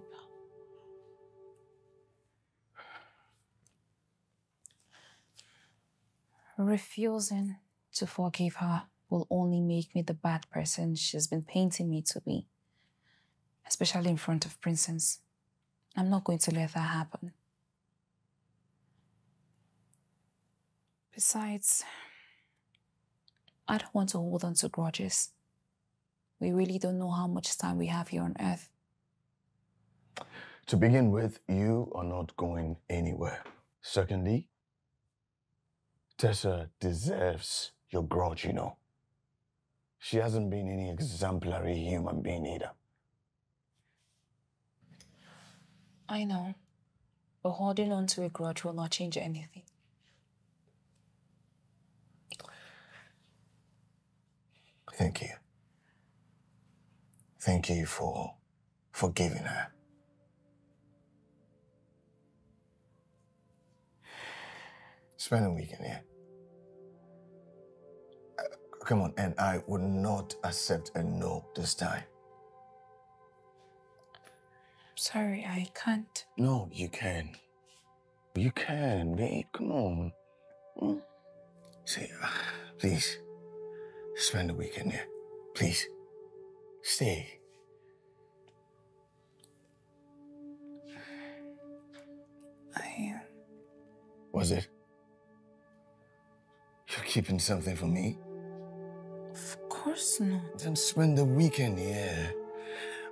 Refusing to forgive her will only make me the bad person she's been painting me to be. Especially in front of Princess. I'm not going to let that happen. Besides, I don't want to hold on to grudges. We really don't know how much time we have here on Earth. To begin with, you are not going anywhere. Secondly, Tessa deserves your grudge, you know. She hasn't been any exemplary human being either. I know, but holding on to a grudge will not change anything. Thank you. Thank you for forgiving her. Spend a weekend here. Come on, and I would not accept a no this time. Sorry, I can't. No, you can. You can, babe. Come on. Hmm? Say, please, spend the weekend here. Please, stay. I am. Was it? You're keeping something for me? Of course not. Then spend the weekend here.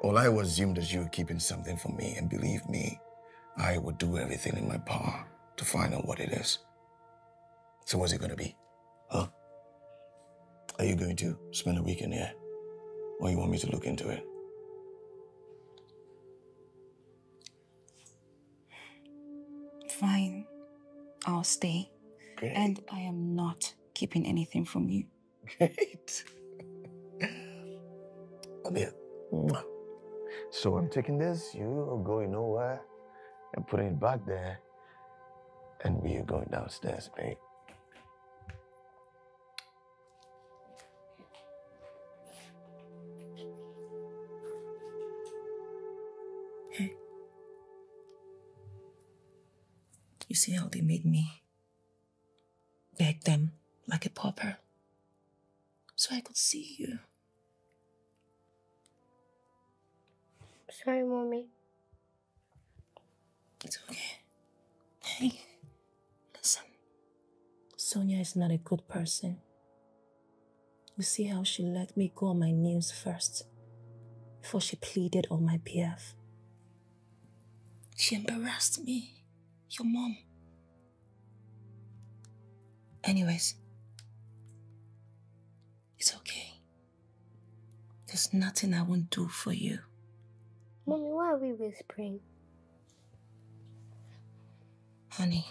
All I assumed is you were keeping something for me, and believe me, I would do everything in my power to find out what it is. So what's it gonna be, huh? Are you going to spend a weekend here, or you want me to look into it? Fine, I'll stay. Great. And I am not keeping anything from you. Great. I'll be here. So I'm taking this, you're going nowhere, and putting it back there, and we're going downstairs, babe. Hey. You see how they made me beg them like a pauper, so I could see you. Sorry, Mommy. It's okay. Hey, listen. Sonia is not a good person. You see how she let me go on my knees first before she pleaded on my behalf. She embarrassed me, your mom. Anyways, it's okay. There's nothing I won't do for you. Mommy, why are we whispering? Honey,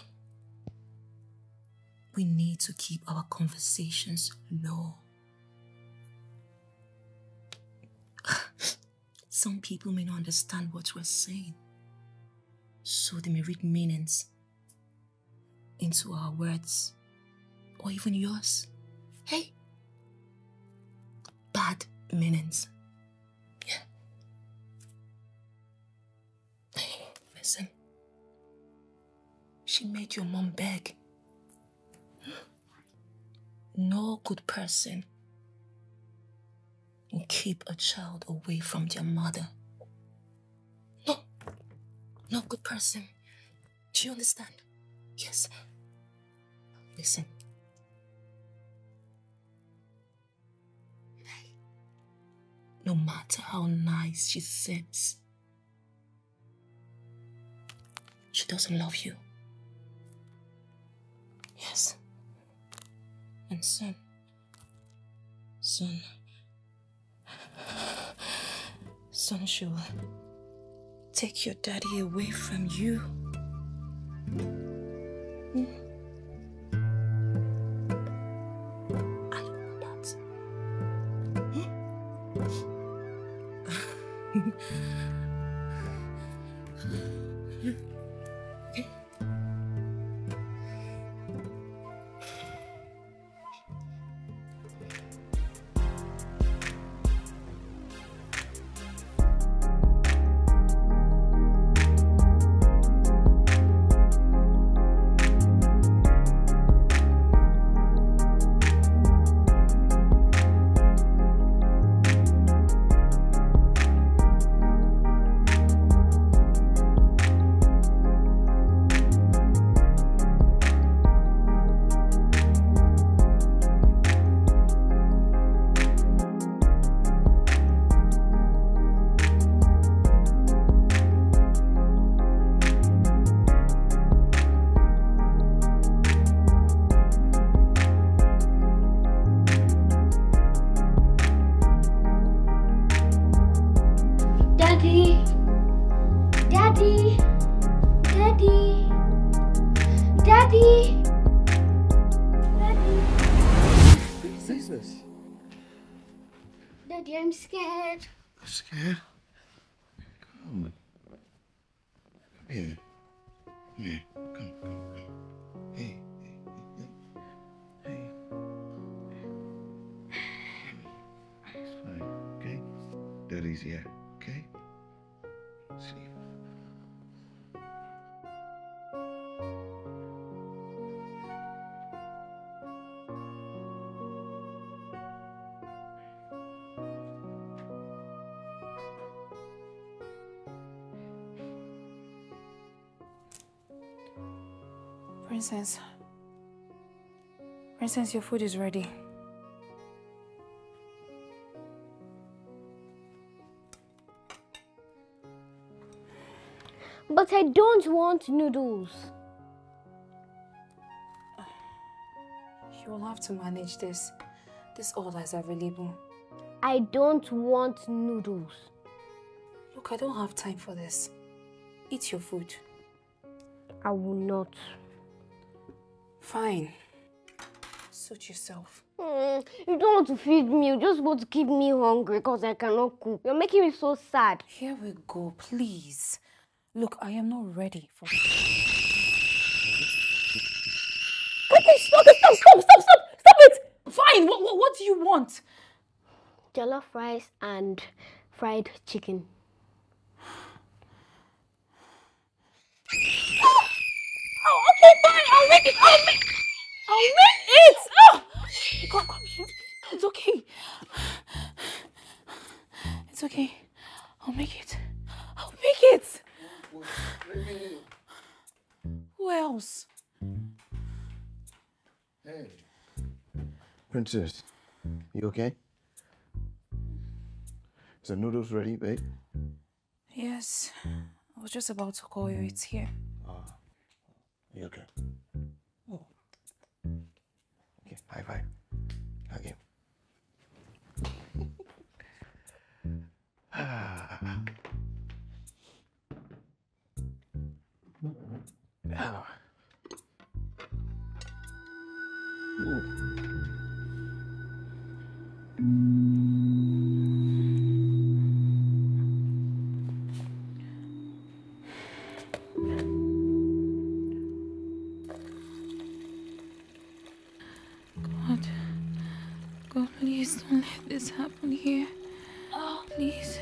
we need to keep our conversations low. Some people may not understand what we're saying, so they may read meanings into our words, or even yours. Hey, bad meanings. Listen, she made your mom beg. No good person will keep a child away from their mother. No, no good person. Do you understand? Yes. Listen. No matter how nice she seems, she doesn't love you. Yes. And soon she will take your daddy away from you. Hmm? Daddy, I'm scared. You're scared? Come. Come here. Come here. Come, come, come. Hey. Daddy's here, okay? Sleep. Princess. Princess, your food is ready. But I don't want noodles. You will have to manage this. This order is available. I don't want noodles. Look, I don't have time for this. Eat your food. I will not. Fine. Suit yourself. You don't want to feed me. You just want to keep me hungry because I cannot cook. You're making me so sad. Here we go, please. Look, I am not ready for this. Quickly, stop it! Fine, what do you want? Jollof rice and fried chicken. Oh, okay, fine, I'll make it, I'll make it! Oh! Come, it's okay, I'll make it! Who else? Hey. Princess, you okay? Is the noodles ready, babe? Yes. I was just about to call you. It's here. You okay? Oh. Okay, high five. Okay. Oh. God, please don't let this happen here. Oh, please.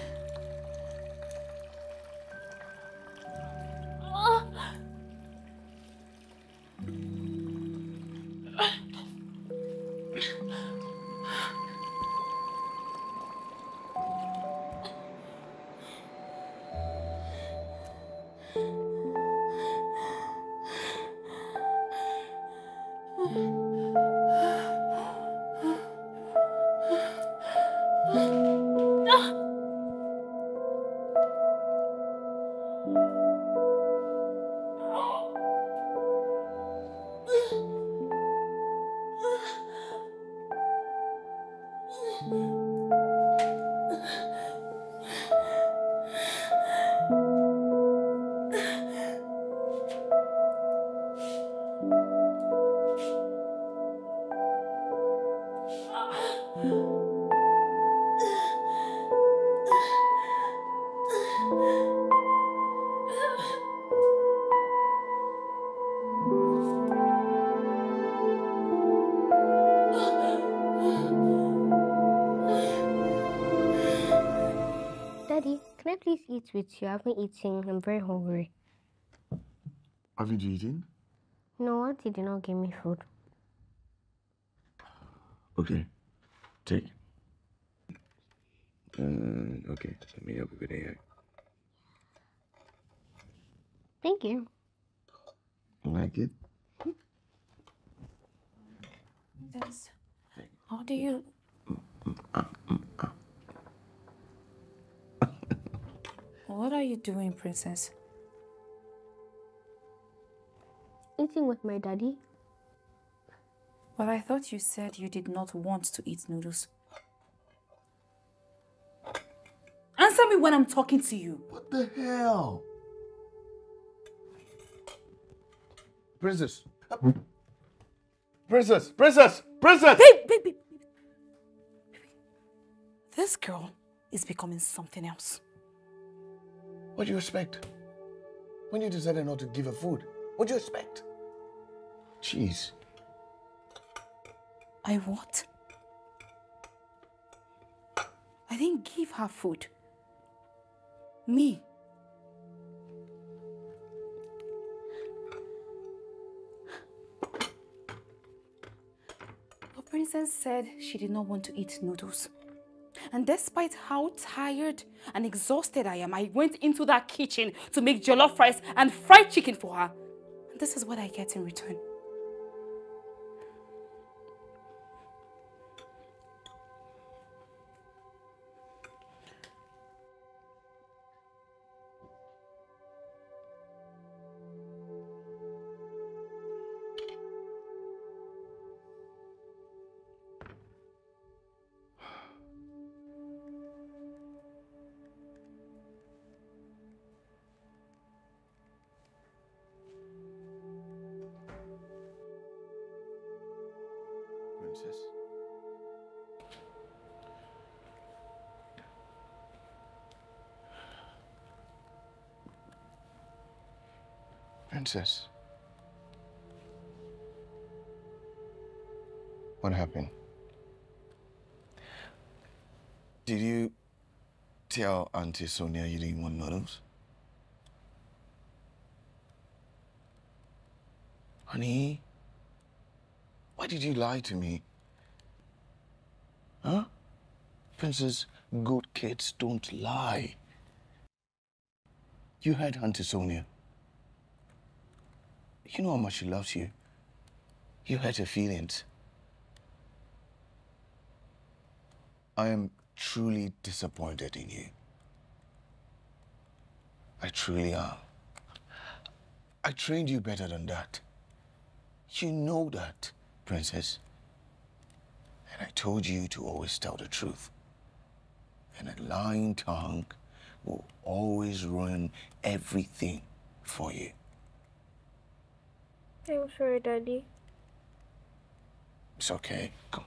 With you. I haven't eaten. I'm very hungry. Haven't you eaten? No, Auntie did not give me food. Okay. Take. Okay. Let me help you with it. Thank you. Like it? Yes. How do you... What are you doing, Princess? Eating with my daddy. But I thought you said you did not want to eat noodles. Answer me when I'm talking to you. What the hell? Princess. Princess! Princess! Princess! Baby! Baby! This girl is becoming something else. What do you expect? When you decided not to give her food, what do you expect? Jeez. I what? I didn't give her food. Me. The princess said she did not want to eat noodles. And despite how tired and exhausted I am, I went into that kitchen to make jollof rice and fried chicken for her. And this is what I get in return. Princess, what happened? Did you tell Auntie Sonia you didn't want noodles? Honey, why did you lie to me? Huh? Princess, good kids don't lie. You heard Auntie Sonia. You know how much she loves you. You hurt her feelings. I am truly disappointed in you. I truly am. I trained you better than that. You know that, Princess. And I told you to always tell the truth. And a lying tongue will always ruin everything for you. I'm sorry, Daddy. It's okay. Come.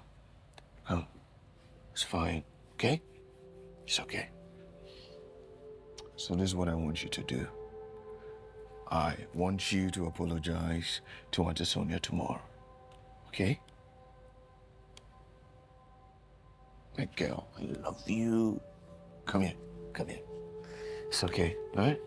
Come. It's fine. Okay? It's okay. So this is what I want you to do. I want you to apologize to Auntie Sonia tomorrow. Okay? My girl, I love you. Come here. Come here. It's okay. All right?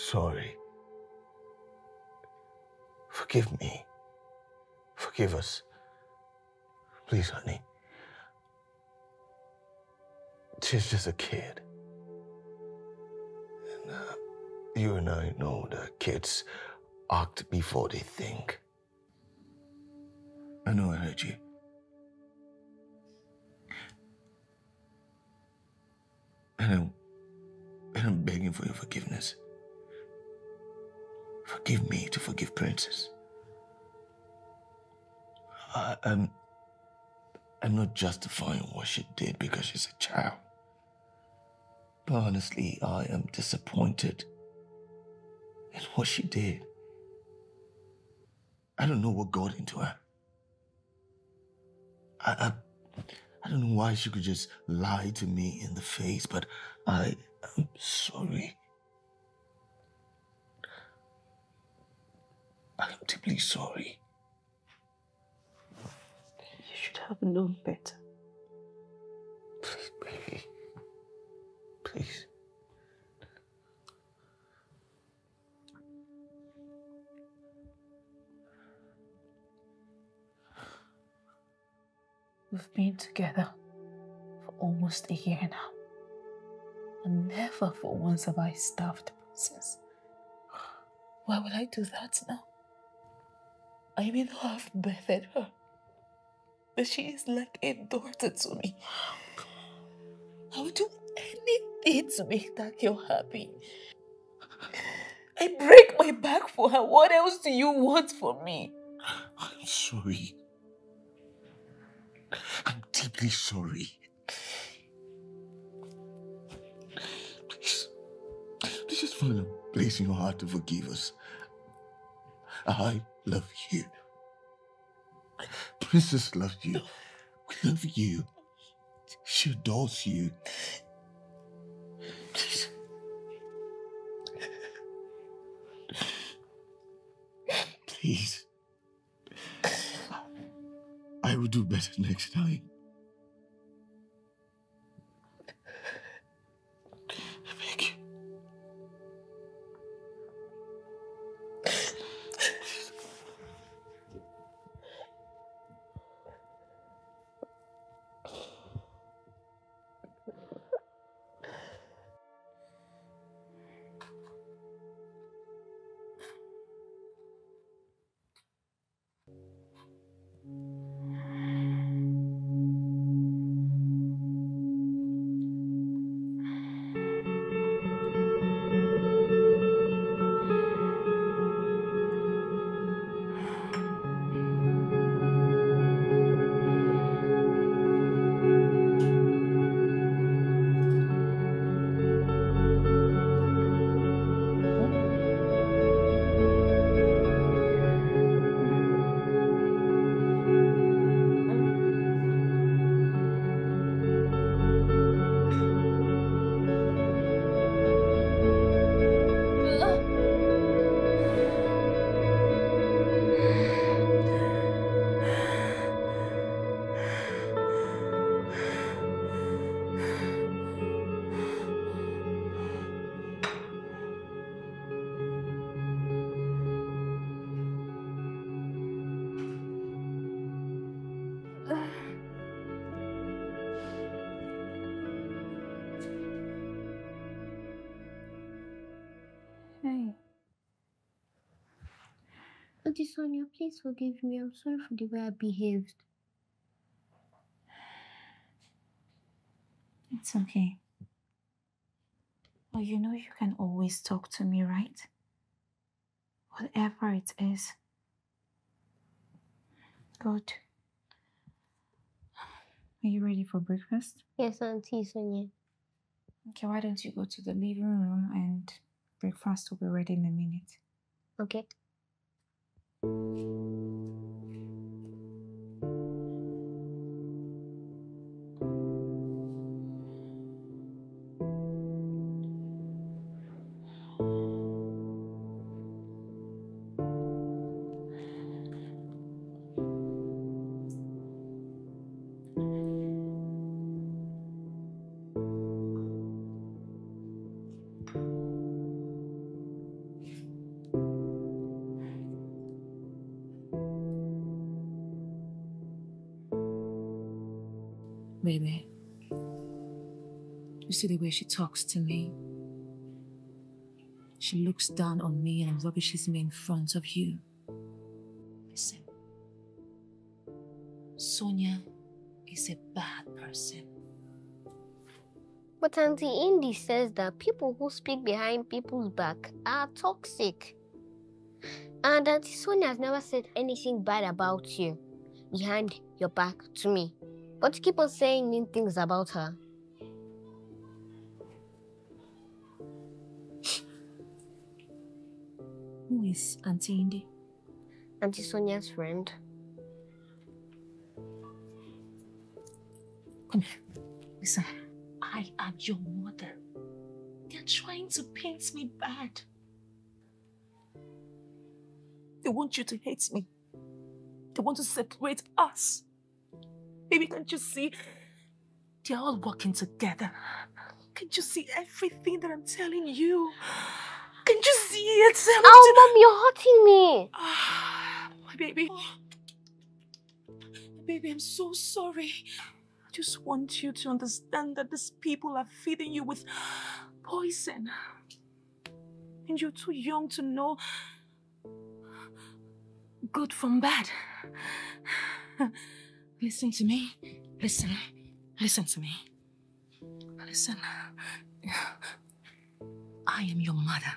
Sorry. Forgive me. Forgive us. Please, honey. She's just a kid. And, you and I know that kids act before they think. I know I hurt you. And I'm begging for your forgiveness. Forgive me to forgive Princess. I'm not justifying what she did because she's a child. But honestly, I am disappointed in what she did. I don't know what got into her. I don't know why she could just lie to me in the face, but I am sorry. I'm deeply sorry. You should have known better. Please, baby. Please. We've been together for almost a year now. And never for once have I starved Princess. Why would I do that now? I even half birthed her. But she is like a daughter to me. I would do anything to make that girl happy. I break my back for her. What else do you want from me? I'm sorry. I'm deeply sorry. Please just find a place in your heart to forgive us. I love you. Princess loves you. We love you. She adores you. Please. Please. I will do better next time. Thank you. Auntie Sonia, please forgive me. I'm sorry for the way I behaved. It's okay. Well, you know you can always talk to me, right? Whatever it is. Good. Are you ready for breakfast? Yes, Auntie Sonia. Okay, why don't you go to the living room and breakfast will be ready in a minute. Okay. Baby, you see the way she talks to me? She looks down on me and rubbishes me in front of you. Listen, Sonia is a bad person. But Auntie Indy says that people who speak behind people's back are toxic. And Auntie Sonia has never said anything bad about you behind your back to me. But you keep on saying mean things about her. Who is Auntie Indy? Auntie Sonia's friend. Come here. Listen, I am your mother. They're trying to paint me bad. They want you to hate me. They want to separate us. Baby, can't you see? They're all working together. Can't you see everything that I'm telling you? Can't you see it? Oh, Mom, you're hurting me. My baby. Baby, I'm so sorry. I just want you to understand that these people are feeding you with poison. And you're too young to know good from bad. Listen to me. Listen to me. Listen. I am your mother.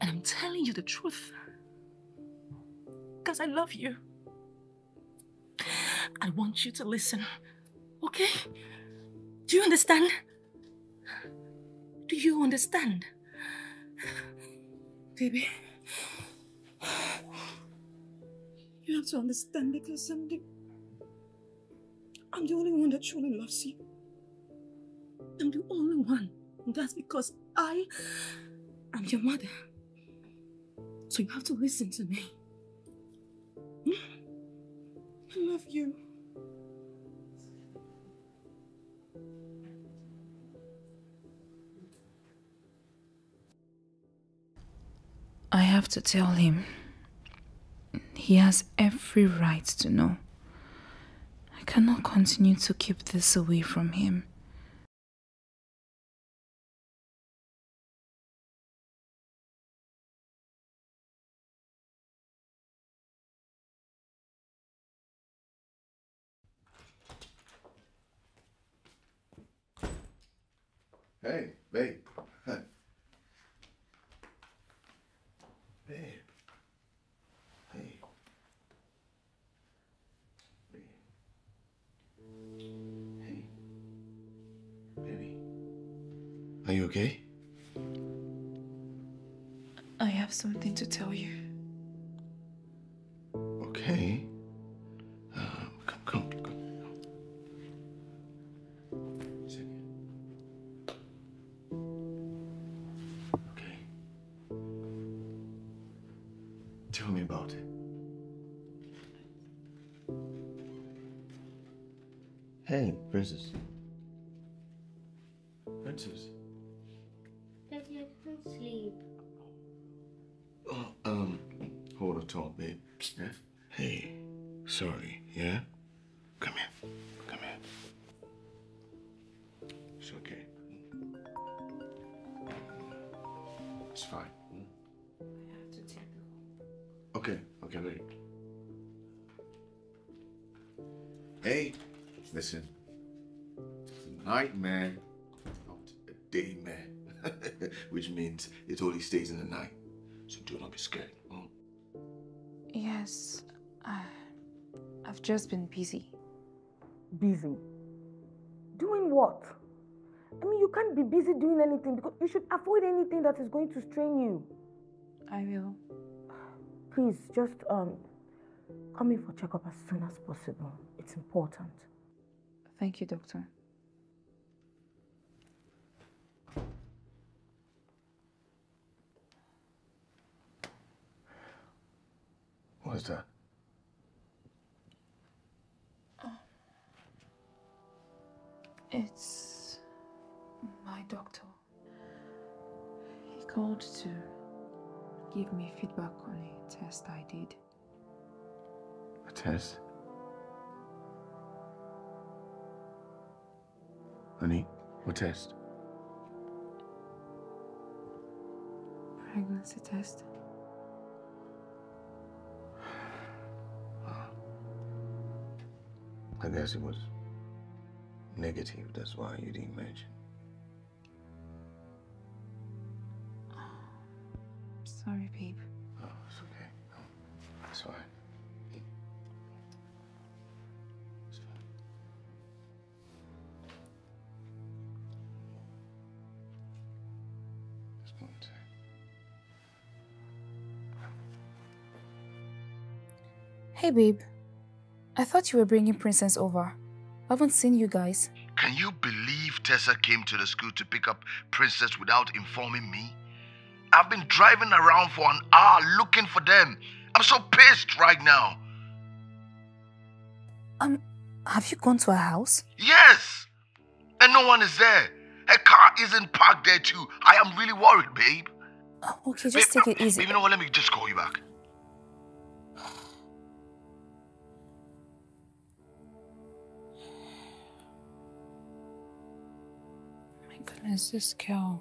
And I'm telling you the truth. Because I love you. I want you to listen. Okay? Do you understand? Do you understand? Baby, you have to understand because I'm the only one that truly loves you. I'm the only one. And that's because I am your mother. So you have to listen to me. I love you. I have to tell him. He has every right to know. I cannot continue to keep this away from him. Hey, babe. Huh. Babe. Hey. Babe. Hey. Baby. Are you okay? I have something to tell you. Okay. Hey, Princess. Princess. Daddy, I can't sleep. Oh, hold a thought, babe. Yeah? Hey, sorry, yeah? Come here. Come here. It's okay. It's fine. I have to take you home. Okay, wait. Hey. Listen, night man, not a day man, which means it only stays in the night, so do not be scared. Mm. Yes, I've just been busy. Busy? Doing what? I mean, you can't be busy doing anything because you should avoid anything that is going to strain you. I will. Please, just come in for checkup as soon as possible. It's important. Thank you, Doctor. What is that? It's my doctor. He called to give me feedback on a test I did. A test? Honey, what test? Pregnancy test. I guess it was negative, that's why you didn't mention. Oh, sorry, babe. Oh, it's okay. No, it's fine. Hey babe, I thought you were bringing Princess over. I haven't seen you guys. Can you believe Tessa came to the school to pick up Princess without informing me? I've been driving around for an hour looking for them. I'm so pissed right now. Have you gone to her house? Yes, and no one is there. Her car isn't parked there too. I am really worried, babe. Oh, okay, just babe, take it easy. Babe, you know what, let me just call you back. Goodness, this girl.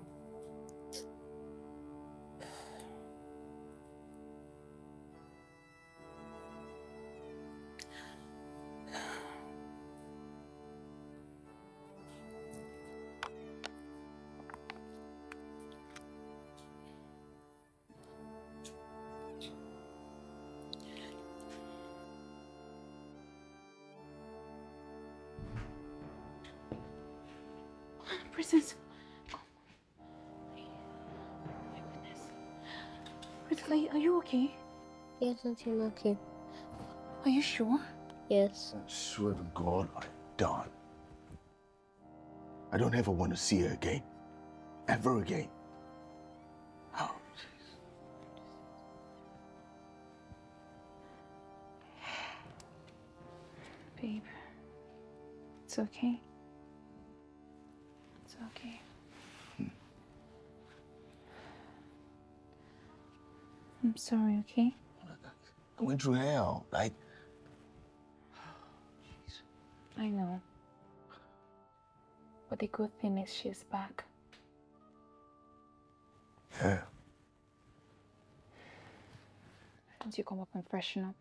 Princess, oh my goodness. Princess, are you okay? Yes, I'm okay. Are you sure? Yes. I swear to God, I'm done. I don't ever want to see her again. Ever again. Oh, jeez. Babe, it's okay. Okay. I'm sorry, okay? I went through hell, like... Jeez. I know. But the good thing is she's back. Yeah. Why don't you come up and freshen up?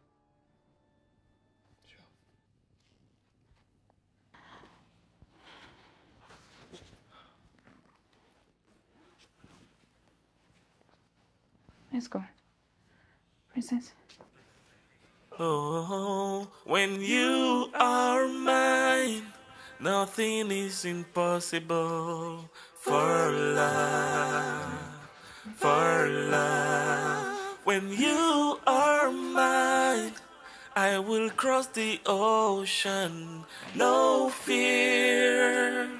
Let's go. Princess. Oh, when you are mine, nothing is impossible. For love, for love. When you are mine, I will cross the ocean. No fear,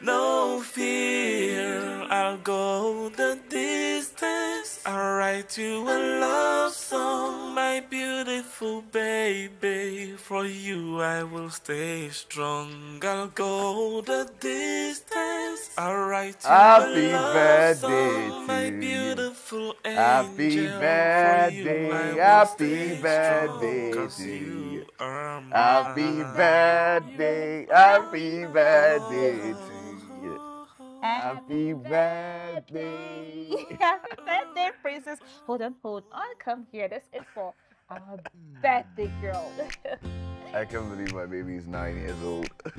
no fear. I'll go the distance. I'll write you a love song, my beautiful baby. For you I will stay strong. I'll go the distance. I'll write you happy a love song, my beautiful angel. Happy birthday, happy birthday to you. Happy birthday, happy birthday to you. Happy birthday! Happy birthday, Princess! Hold on, come here. This is for our birthday girl. I can't believe my baby is 9 years old. The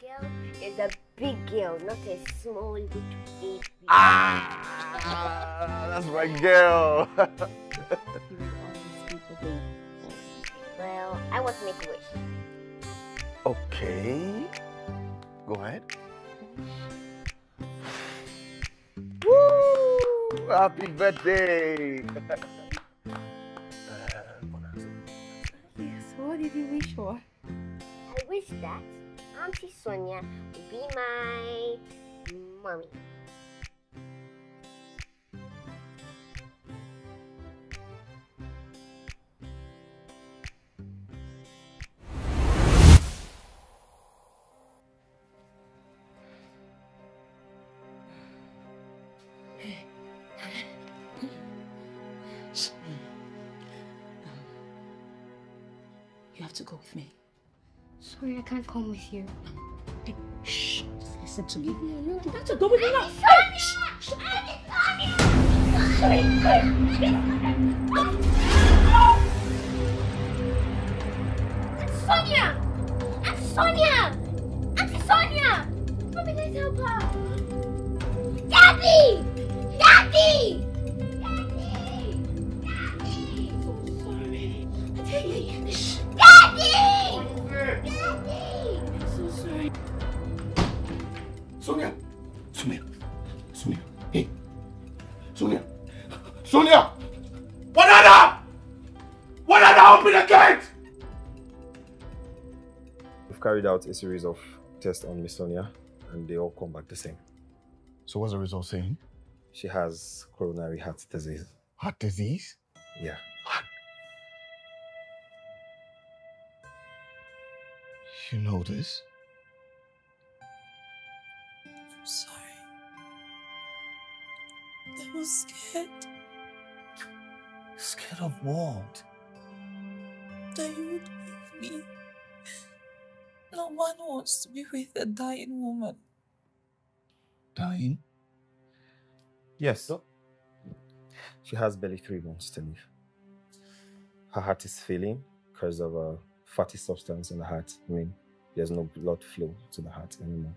girl is a big girl, not a small little baby. Ah! That's my girl! Well, I want to make a wish. Okay. Go ahead. Woo! Happy birthday! Yes, what did you wish for? I wish that Auntie Sonia would be my mommy. Sorry, I can't come with you. Hey, shh, just listen to me. That's a double enough. Sonia! Auntie Sonia! Auntie Sonia! Mommy, let's help her. Daddy! Daddy! Sonia! Banana! Banana, open the gate! We've carried out a series of tests on Miss Sonia and they all come back the same. So what's the result saying? She has coronary heart disease. Heart disease? Yeah. Heart. You know this? I'm sorry. I was scared. Scared of what? That you would leave me. No one wants to be with a dying woman. dying? Yes. She has barely 3 months to live. Her heart is failing because of a fatty substance in the heart. I mean, there's no blood flow to the heart anymore.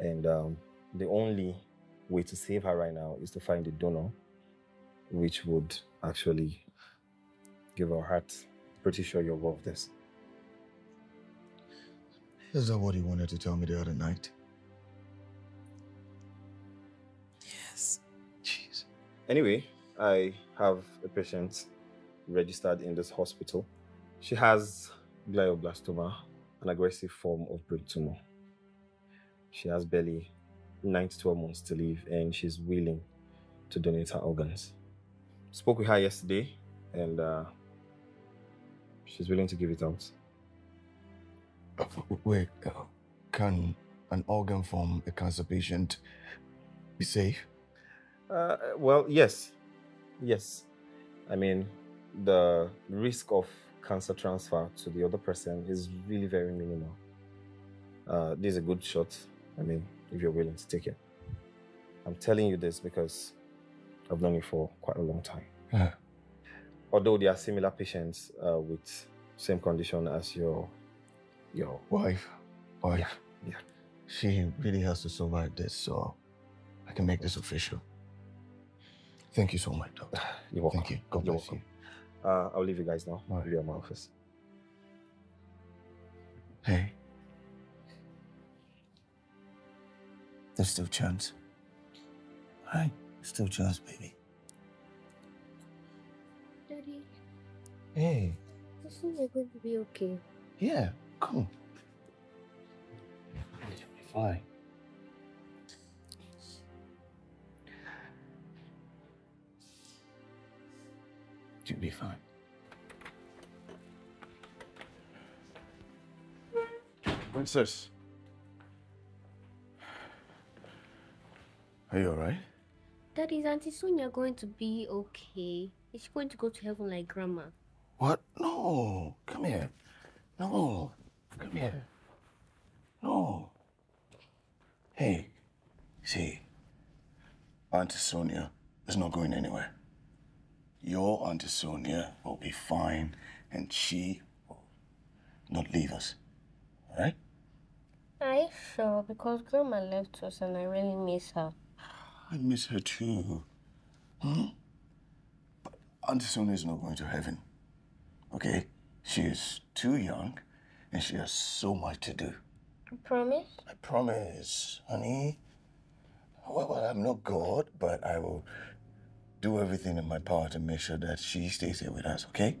And the only way to save her right now is to find a donor, which would actually give her heart. Pretty sure you're aware of this. Is that what he wanted to tell me the other night? Yes. Jeez. Anyway, I have a patient registered in this hospital. She has glioblastoma, an aggressive form of brain tumor. She has barely 9 to 12 months to live, and she's willing to donate her organs. Spoke with her yesterday, and she's willing to give it out. Wait, can an organ from a cancer patient be safe? Well, yes. Yes. I mean, the risk of cancer transfer to the other person is really very minimal. This is a good shot, I mean, if you're willing to take it. I'm telling you this because I've known you for quite a long time. Huh. Although there are similar patients with same condition as your wife. Yeah. She really has to survive this, so I can make this official. Thank you so much, Doctor. You're welcome. Thank you. God bless you. I'll leave you guys now. I'll leave you at my office. Hey. There's still chance. Right? Still chance, baby. Daddy. Hey. This things are going to be okay. Yeah, cool. It'll be fine. It'll be fine. Princess. Are you alright? Daddy, is Auntie Sonia going to be okay? Is she going to go to heaven like Grandma? What? No! Come here. No! Come here. No! Hey, see, Auntie Sonia is not going anywhere. Your Auntie Sonia will be fine and she will not leave us. Alright? Are you sure? Because Grandma left us and I really miss her. I miss her too. But Auntie Sonia is not going to heaven. Okay? She is too young and she has so much to do. You promise? I promise, honey. Well, I'm not God, but I will do everything in my power to make sure that she stays here with us, okay?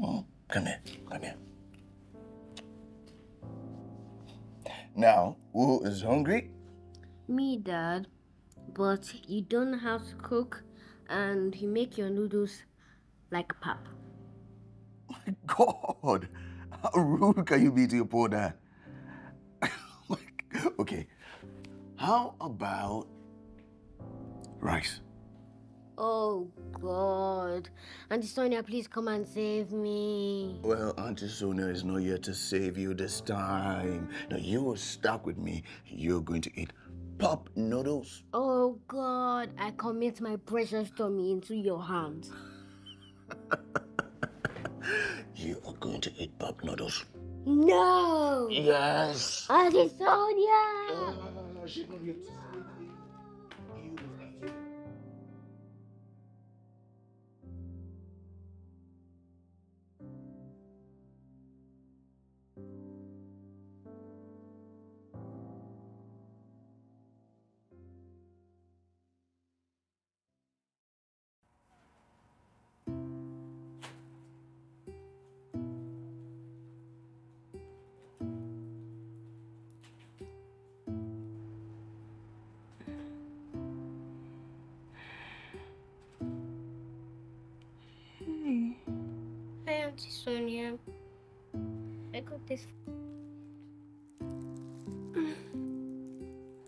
Oh, come here. Come here. Now, who is hungry? Me, Dad, but you don't know how to cook and you make your noodles like pap. My God! How rude can you be to your poor dad? Okay, how about rice? Oh, God. Auntie Sonia, please come and save me. Well, Auntie Sonia is not here to save you this time. Now, you're stuck with me. You're going to eat pop noodles. Oh, God, I commit my precious tummy into your hands. You are going to eat pop noodles. No! Yes! Auntie Sonia! No, she's not here to save you. Auntie Sonia, I got this.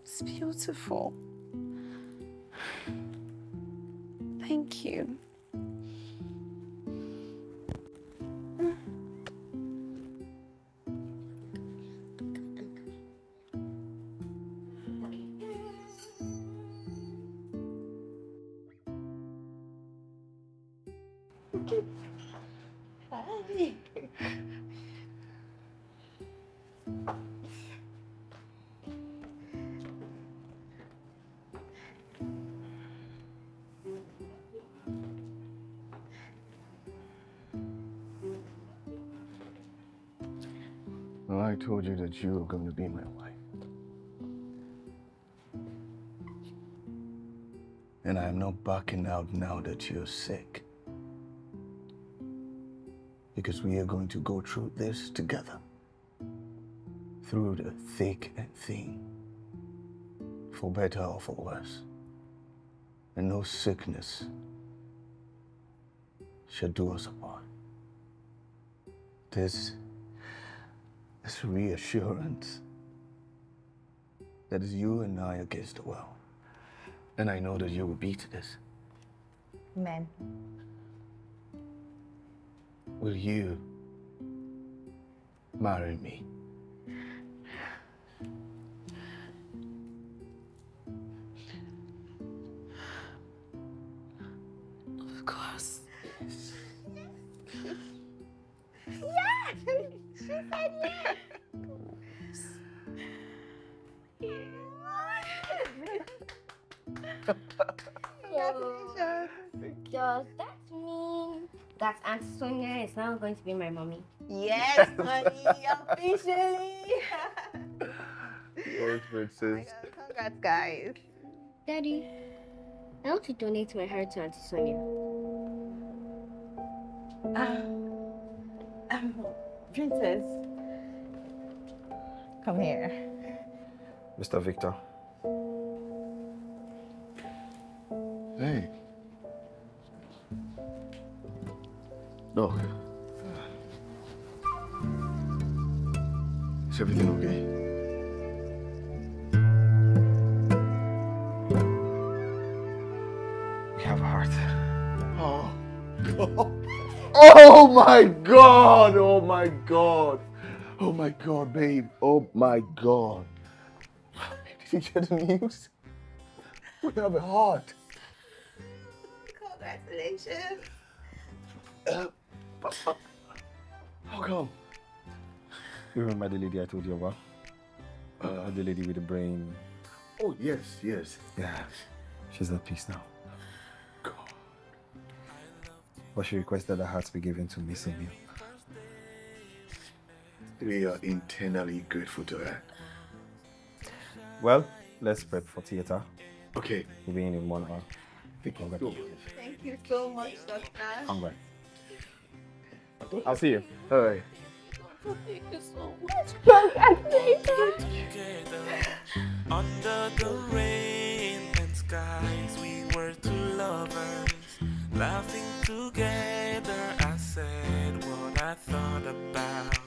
It's beautiful. Thank you. Well, I told you that you were going to be my wife. And I'm not backing out now that you're sick. Because we are going to go through this together. Through the thick and thin. For better or for worse. And no sickness shall do us apart. This reassurance that is you and I against the world. And I know that you will beat this. Amen. Will you marry me? Of course. Yes. Yes! She said yes! Does that mean that Aunt Sonia is now going to be my mommy? Yes, mommy, officially. Yes, Princess. Oh congrats, guys. Daddy, I want to donate my hair to Aunt Sonia. Princess, come here. Mr. Victor. Hey. No. Is everything okay? We have a heart. Oh God. Oh my God! Oh my God! Oh my God, babe! Oh my God! Did you hear the news? We have a heart. Congratulations. How come? You remember the lady I told you about? The lady with the brain. Oh, yes, yes. Yeah. She's at peace now. God. But she requested her heart be given to me, Sonia. We are internally grateful to her. Well, let's prep for theater. Okay. We'll be in 1 hour. Thank you so much, Doctor. Congrats. I'll see you. All right. Thank you so much. Under the rain and skies, we were two lovers, laughing together. I said what I thought about.